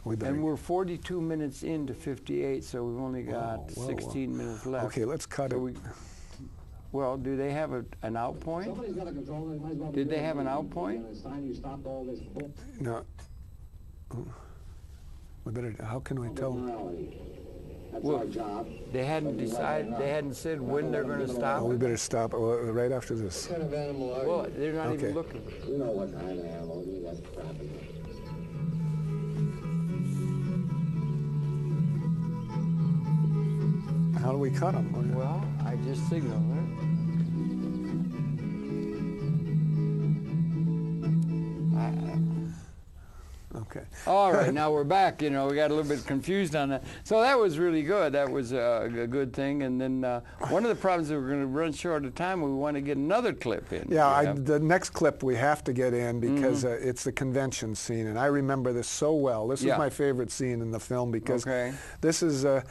We and we're forty-two minutes into fifty-eight, so we've only got whoa, whoa, sixteen whoa. minutes left. Okay, let's cut so it. We, well, do they have a, an out point? Got a control, they well Did they have an out point? No. We better. How can we tell? That's well, our job. They hadn't decided. They hadn't said when they're going to stop. Oh, we better stop right after this. What kind of animal are you? Well, they're not okay. even looking. You know what kind of animal you guys are trapping. How do we cut them? Okay. Well, I just signaled it. Okay. All right, now we're back. You know, we got a little bit confused on that. So that was really good. That was uh, a good thing. And then uh, one of the problems is we're going to run short of time. We want to get another clip in. Yeah, I, the next clip we have to get in because mm-hmm. uh, it's the convention scene. And I remember this so well. This yeah. is my favorite scene in the film because okay. this is... Uh,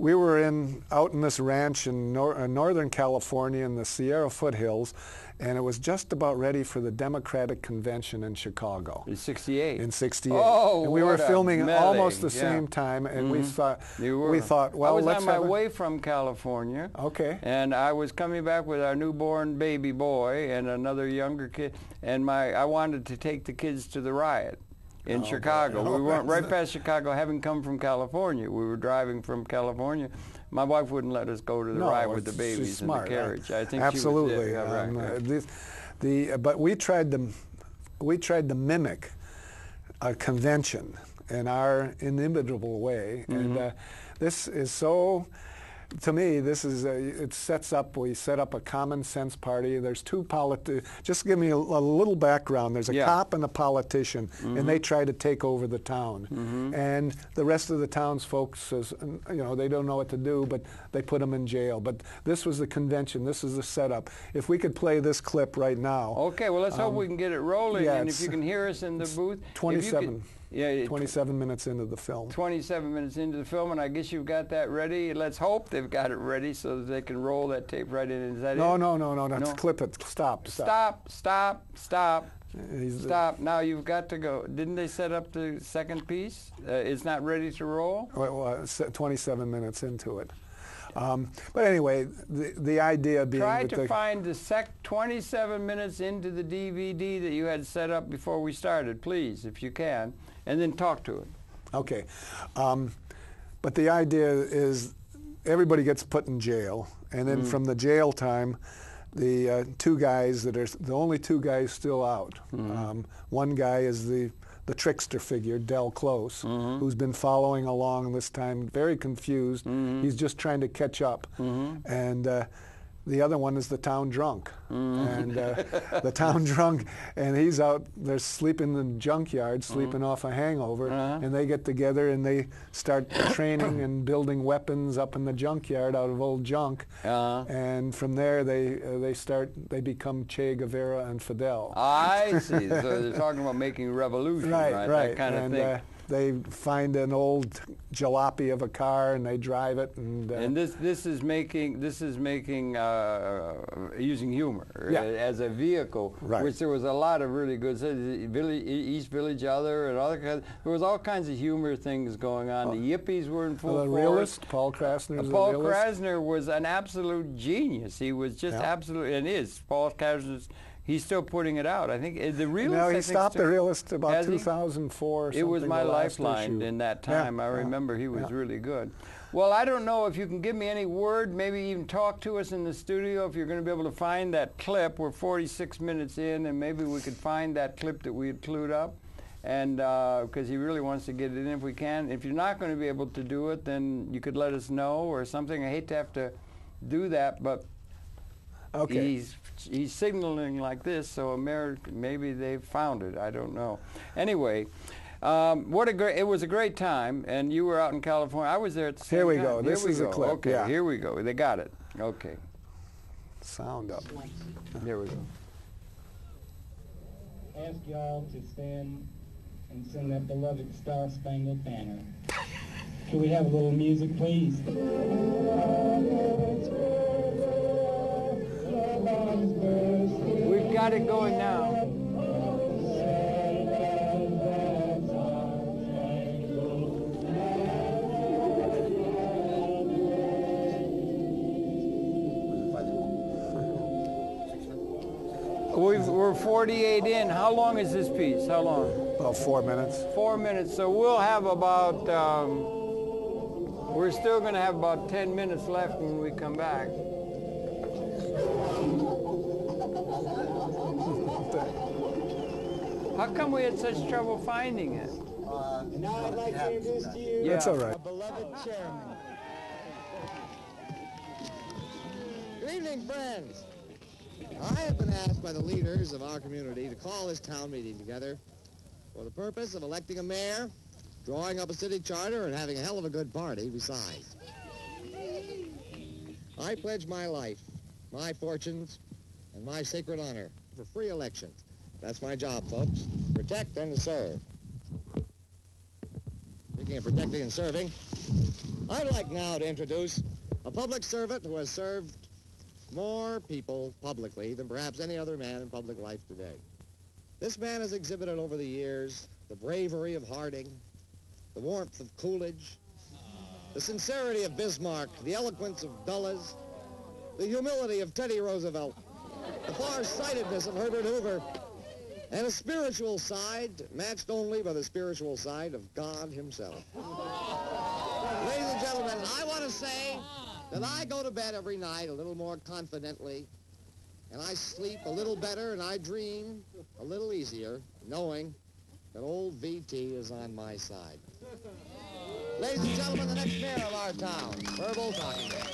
We were in out in this ranch in nor Northern California in the Sierra foothills, and it was just about ready for the Democratic Convention in Chicago. In sixty-eight. In sixty-eight. Oh, and we were filming meddling. almost the yeah. same time, and mm-hmm. we thought you were. we thought, well, I was let's on my way from California. Okay. And I was coming back with our newborn baby boy and another younger kid, and my I wanted to take the kids to the riot. In oh, Chicago. No, we went right past Chicago, having come from California. We were driving from California. My wife wouldn't let us go to the no, ride with the babies in the carriage. I think absolutely. She was, yeah, um, right, right. The, the, uh, but we tried to, we tried to mimic a convention in our inimitable way, mm-hmm. and uh, this is so. To me, this is a, it sets up. We set up a common sense party. There's two politi. Just give me a, a little background. There's a yeah. cop and a politician, mm-hmm. and they try to take over the town. Mm-hmm. And the rest of the town's folks, is, you know, they don't know what to do, but they put them in jail. But this was the convention. This is the setup. If we could play this clip right now. Okay. Well, let's um, hope we can get it rolling. Yeah, and if you can hear us in the booth, twenty-seven. Yeah, twenty-seven minutes into the film. twenty-seven minutes into the film, and I guess you've got that ready. Let's hope they've got it ready so that they can roll that tape right in. Is that no, it? No, no, no, no. Clip it. Stop. Stop. Stop. Stop. Stop. He's stop. Now you've got to go. Didn't they set up the second piece? Uh, it's not ready to roll? Well, twenty-seven minutes into it. Um, but anyway, the, the idea being Try that to the find the sec twenty-seven minutes into the D V D that you had set up before we started, please, if you can, and then talk to it. Okay. Um, but the idea is everybody gets put in jail, and then mm. from the jail time, the uh, two guys that are the only two guys still out. Mm. Um, one guy is the the trickster figure, Del Close, mm-hmm. who's been following along this time, very confused. Mm-hmm. He's just trying to catch up. Mm-hmm. And uh, the other one is the town drunk. Mm-hmm. And uh, the town drunk, and he's out there sleeping in the junkyard, sleeping mm-hmm. off a hangover, uh-huh. and they get together and they start training and building weapons up in the junkyard out of old junk. Uh-huh. And from there they uh, they start, they become Che Guevara and Fidel. I see. So they're talking about making a revolution, right? Right, right. That kind and, of thing. Uh, They find an old jalopy of a car and they drive it, and uh, and this this is making this is making uh, using humor yeah. as a vehicle, right. which there was a lot of really good village, East Village Other and other kinds. There was all kinds of humor things going on. Oh. The Yippies were in full force. The Realist, Paul Krasner. Uh, Paul Krasner was an absolute genius. He was just yeah. absolute, and is Paul Krasner's. He's still putting it out. I think The Realist. No, he stopped The Realist about two thousand four. It was my lifeline in that time. Yeah, I remember yeah, he was yeah. really good. Well, I don't know if you can give me any word, maybe even talk to us in the studio if you're going to be able to find that clip. We're forty-six minutes in, and maybe we could find that clip that we had clued up. And because uh, he really wants to get it in if we can. If you're not going to be able to do it, then you could let us know or something. I hate to have to do that, but. Okay. He's, he's signaling like this, so America, maybe they found it. I don't know. Anyway, um, what a great! It was a great time, and you were out in California. I was there at the same time. Here we time. go. This here is a clip. Okay, yeah. Here we go. They got it. Okay. Sound up. Here we go. Ask y'all to stand and sing that beloved Star Spangled Banner. Can we have a little music, please? We've got it going now. We've, we're forty-eight in. How long is this piece? How long? About four minutes. Four minutes. So we'll have about, um, we're still going to have about ten minutes left when we come back. How come we had such trouble finding it? Uh, now I'd like to introduce to you yeah. That's all right. our beloved chairman. Good evening, friends. I have been asked by the leaders of our community to call this town meeting together for the purpose of electing a mayor, drawing up a city charter, and having a hell of a good party besides. I pledge my life, my fortunes, and my sacred honor for free elections. That's my job, folks. Protect and to serve. Speaking of protecting and serving, I'd like now to introduce a public servant who has served more people publicly than perhaps any other man in public life today. This man has exhibited over the years the bravery of Harding, the warmth of Coolidge, the sincerity of Bismarck, the eloquence of Dulles, the humility of Teddy Roosevelt, the far-sightedness of Herbert Hoover, and a spiritual side matched only by the spiritual side of God himself. Ladies and gentlemen, I want to say that I go to bed every night a little more confidently, and I sleep a little better, and I dream a little easier, knowing that old V T is on my side. Ladies and gentlemen, the next mayor of our town, Verbal Talking Head.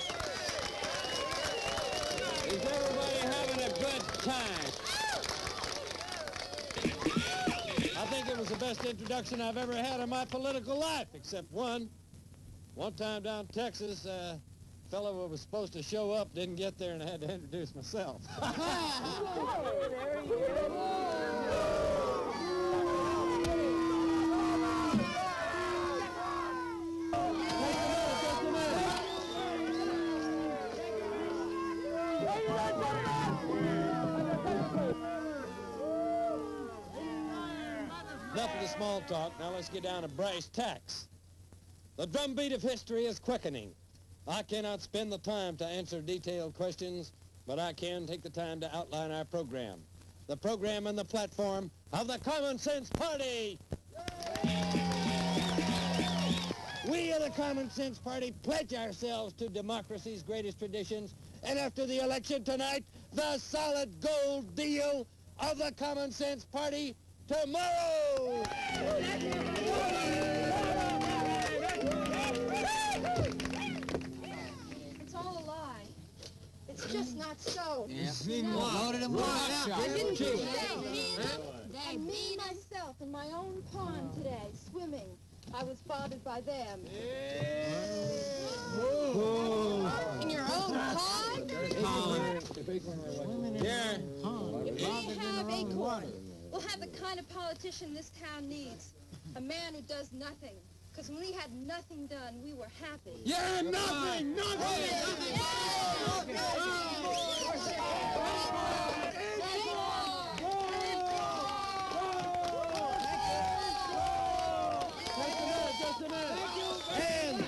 Is everybody having a good time? I think it was the best introduction I've ever had in my political life, except one. One time down in Texas, uh, a fellow who was supposed to show up didn't get there, and I had to introduce myself. Enough of the small talk, now let's get down to brass tacks. The drumbeat of history is quickening. I cannot spend the time to answer detailed questions, but I can take the time to outline our program. The program and the platform of the Common Sense Party. We of the Common Sense Party pledge ourselves to democracy's greatest traditions, and after the election tonight, the solid gold deal of the Common Sense Party tomorrow. It's all a lie. It's just not so. Yeah. You know, I didn't do that. And me, myself, in my own pond today, swimming, I was bothered by them. Yeah. Whoa. Whoa. In your own pond? Pond. Yeah. Pond. If we have Acorn, we'll have the kind of politician this town needs. A man who does nothing. Because when we had nothing done, we were happy. Yeah, nothing! Nothing! Nothing! Nothing! And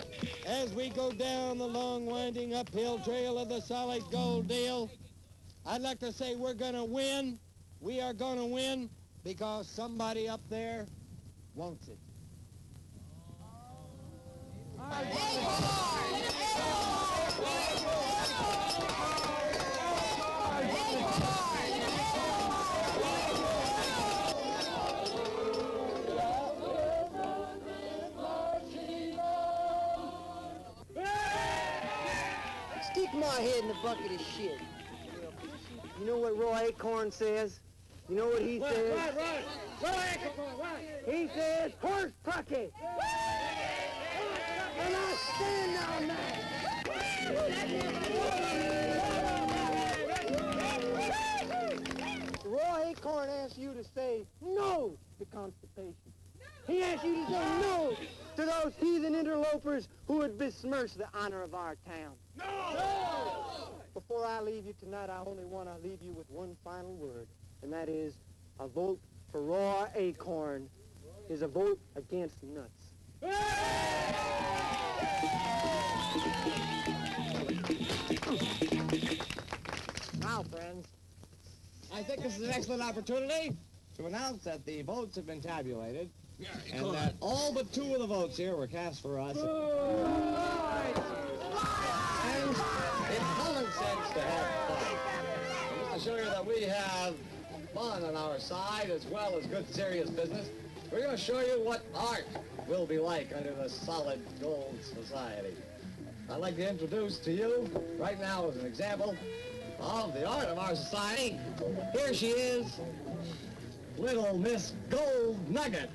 as we go down the long, winding, uphill trail of the solid gold deal, I'd like to say we're going to win. We are going to win because somebody up there wants it. Stick my head in the bucket of shit. You know what Roy Acorn says? You know what he says? Right, right, right. Roy Acorn, he says, horse pucky. And I stand on that. Roy Acorn asked you to say no to constipation. He asked you to say no to those heathen interlopers who would besmirch the honor of our town. No! No! Before I leave you tonight, I only want to leave you with one final word, and that is a vote for Roy Acorn is a vote against nuts. Now, friends, I think this is an excellent opportunity to announce that the votes have been tabulated, yeah, and that all but two of the votes here were cast for us. And it's common sense to have fun. I want to show you that we have fun on our side as well as good, serious business. We're going to show you what art will be like under the Solid Gold Society. I'd like to introduce to you, right now as an example, of the art of our society. Here she is, Little Miss Gold Nugget.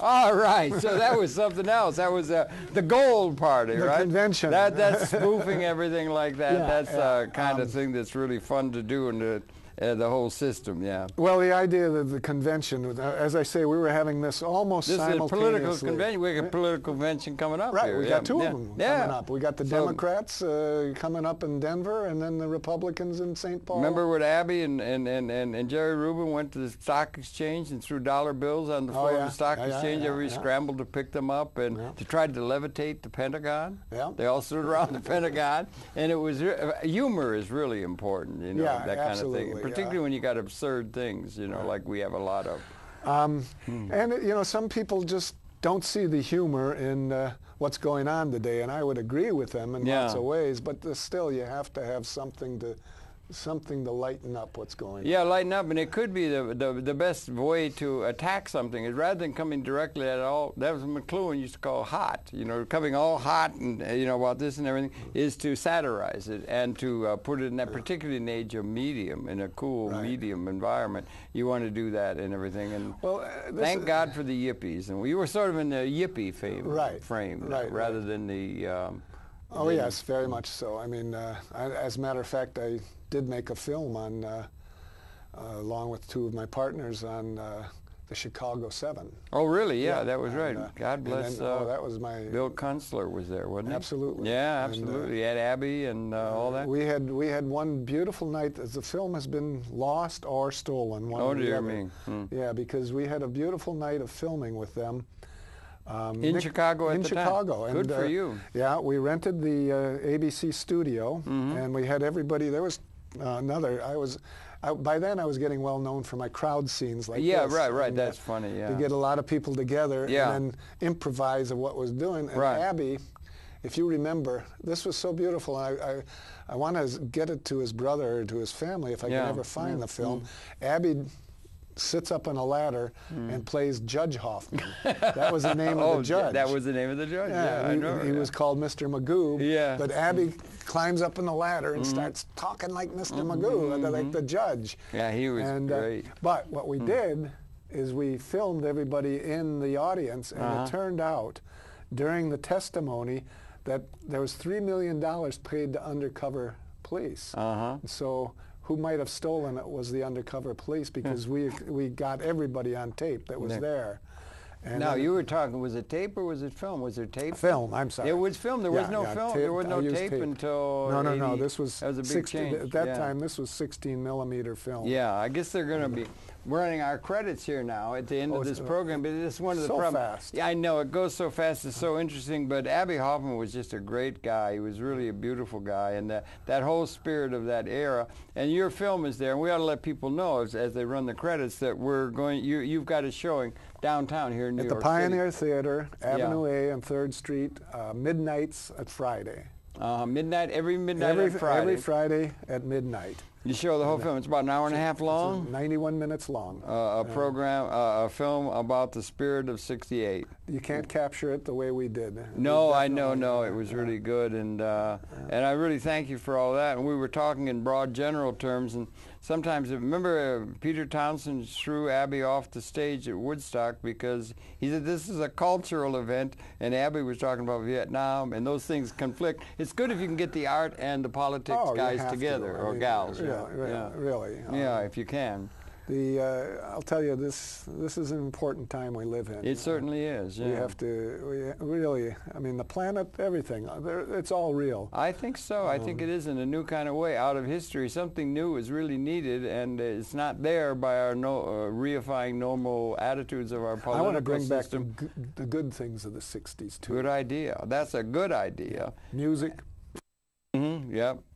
All right, so that was something else. That was uh, the gold party, the right? Convention. That, that's spoofing everything like that. Yeah, that's the yeah. uh, kind um, of thing that's really fun to do and to uh, the whole system, yeah. Well, the idea that the convention, as I say, we were having this almost this simultaneously. This is a political convention. We got a political convention coming up. Right, here. we yeah. got two yeah. of them yeah. coming up. We got the so, Democrats uh, coming up in Denver, and then the Republicans in Saint Paul. Remember when Abbie and, and, and, and, and Jerry Rubin went to the stock exchange and threw dollar bills on the floor oh, yeah. of the stock yeah, exchange? Yeah, yeah, Everybody yeah. scrambled to pick them up, and yeah. they tried to levitate the Pentagon. Yeah. They all stood around the Pentagon, and it was humor is really important, you know, yeah, that kind of thing. Particularly yeah. when you got absurd things, you know, right. like we have a lot of. Um, hmm. And you know, some people just don't see the humor in uh, what's going on today, and I would agree with them in yeah. lots of ways. But still, you have to have something to. something to lighten up what's going yeah, on. Yeah, lighten up, and it could be the, the the best way to attack something is rather than coming directly at all. That was what McLuhan used to call hot, you know, coming all hot and, you know, about this and everything, is to satirize it and to uh, put it in that, particularly in the age of medium, in a cool right. medium environment. You want to do that and everything, and well, uh, thank is, God for the yippies, and we were sort of in the yippie fame, right, frame right, now, rather right. than the... Um, oh, the, yes, very much so. I mean, uh, I, as a matter of fact, I... did make a film on, uh, uh, along with two of my partners, on uh, the Chicago Seven. Oh, really? Yeah, yeah that was and, right. Uh, God bless. Then, uh, oh, that was my. Bill Kunstler was there, wasn't he? Absolutely. Yeah, absolutely. And, uh, at Abbie and uh, all that. We had we had one beautiful night. The film has been lost or stolen. One oh dear me. Hmm. Yeah, because we had a beautiful night of filming with them. Um, in Nick, Chicago at in the Chicago. time. Good and, for uh, you. Yeah, we rented the uh, A B C studio, mm-hmm. and we had everybody. There was. Uh, another, I was, I, by then I was getting well known for my crowd scenes like yeah, this. Yeah, right, right, and, that's uh, funny, yeah. To get a lot of people together yeah. and then improvise of what was doing. And right. Abbie, if you remember, this was so beautiful. I, I, I want to get it to his brother or to his family if I yeah. can ever find mm-hmm. the film. Mm-hmm. Abbie sits up on a ladder mm. and plays Judge Hoffman. That was the name oh, of the judge. Yeah, that was the name of the judge, yeah. yeah he I know, he yeah. was called Mister Magoo, yeah. but Abbie climbs up on the ladder and mm. starts talking like Mister Mm-hmm. Magoo, mm-hmm. like the judge. Yeah, he was and, great. Uh, but what we mm. did is we filmed everybody in the audience, and uh-huh. it turned out during the testimony that there was three million dollars paid to undercover police. Uh-huh. So who might have stolen it was the undercover police, because we we got everybody on tape that was Nick. there. And now, you were talking, was it tape or was it film? Was there tape? Film, I'm sorry. It was film. There yeah, was no yeah, film. Tape, there was no tape, tape until No, no, eighty. No. This was, that was a big sixteen, change. At that yeah. time, this was sixteen millimeter film. Yeah, I guess they're going to be running our credits here now at the end oh, of this uh, program, but it's one of the so problems. So fast. Yeah, I know. It goes so fast. It's so interesting, but Abbie Hoffman was just a great guy. He was really a beautiful guy, and that, that whole spirit of that era. And your film is there, and we ought to let people know as, as they run the credits that we're going, you, you've got a showing downtown here in New York City. At the Pioneer Theater, Avenue A and third Street, uh, midnights at Friday. Uh, midnight, every midnight every, on Friday. Every Friday at midnight. You show the whole film. It's about an hour and a half long? ninety-one minutes long. Uh, a program, uh, a film about the spirit of sixty-eight. You can't capture it the way we did. No, I know, no. It was really good, and uh, and I really thank you for all that. And we were talking in broad general terms, and sometimes, remember, uh, Peter Townsend threw Abbie off the stage at Woodstock because he said this is a cultural event, and Abbie was talking about Vietnam, and those things conflict. It's good if you can get the art and the politics oh, guys together, to, or I mean, gals. Yeah, yeah. Really. Yeah, really, um, yeah if you can. The uh, I'll tell you, this this is an important time we live in. It uh, certainly is. Yeah. We have to we really. I mean, the planet, everything. It's all real. I think so. Um, I think it is in a new kind of way, out of history. Something new is really needed, and it's not there by our no, uh, reifying normal attitudes of our political system. I want to bring back the, g the good things of the sixties too. Good idea. That's a good idea. Music. Mm-hmm. Yep.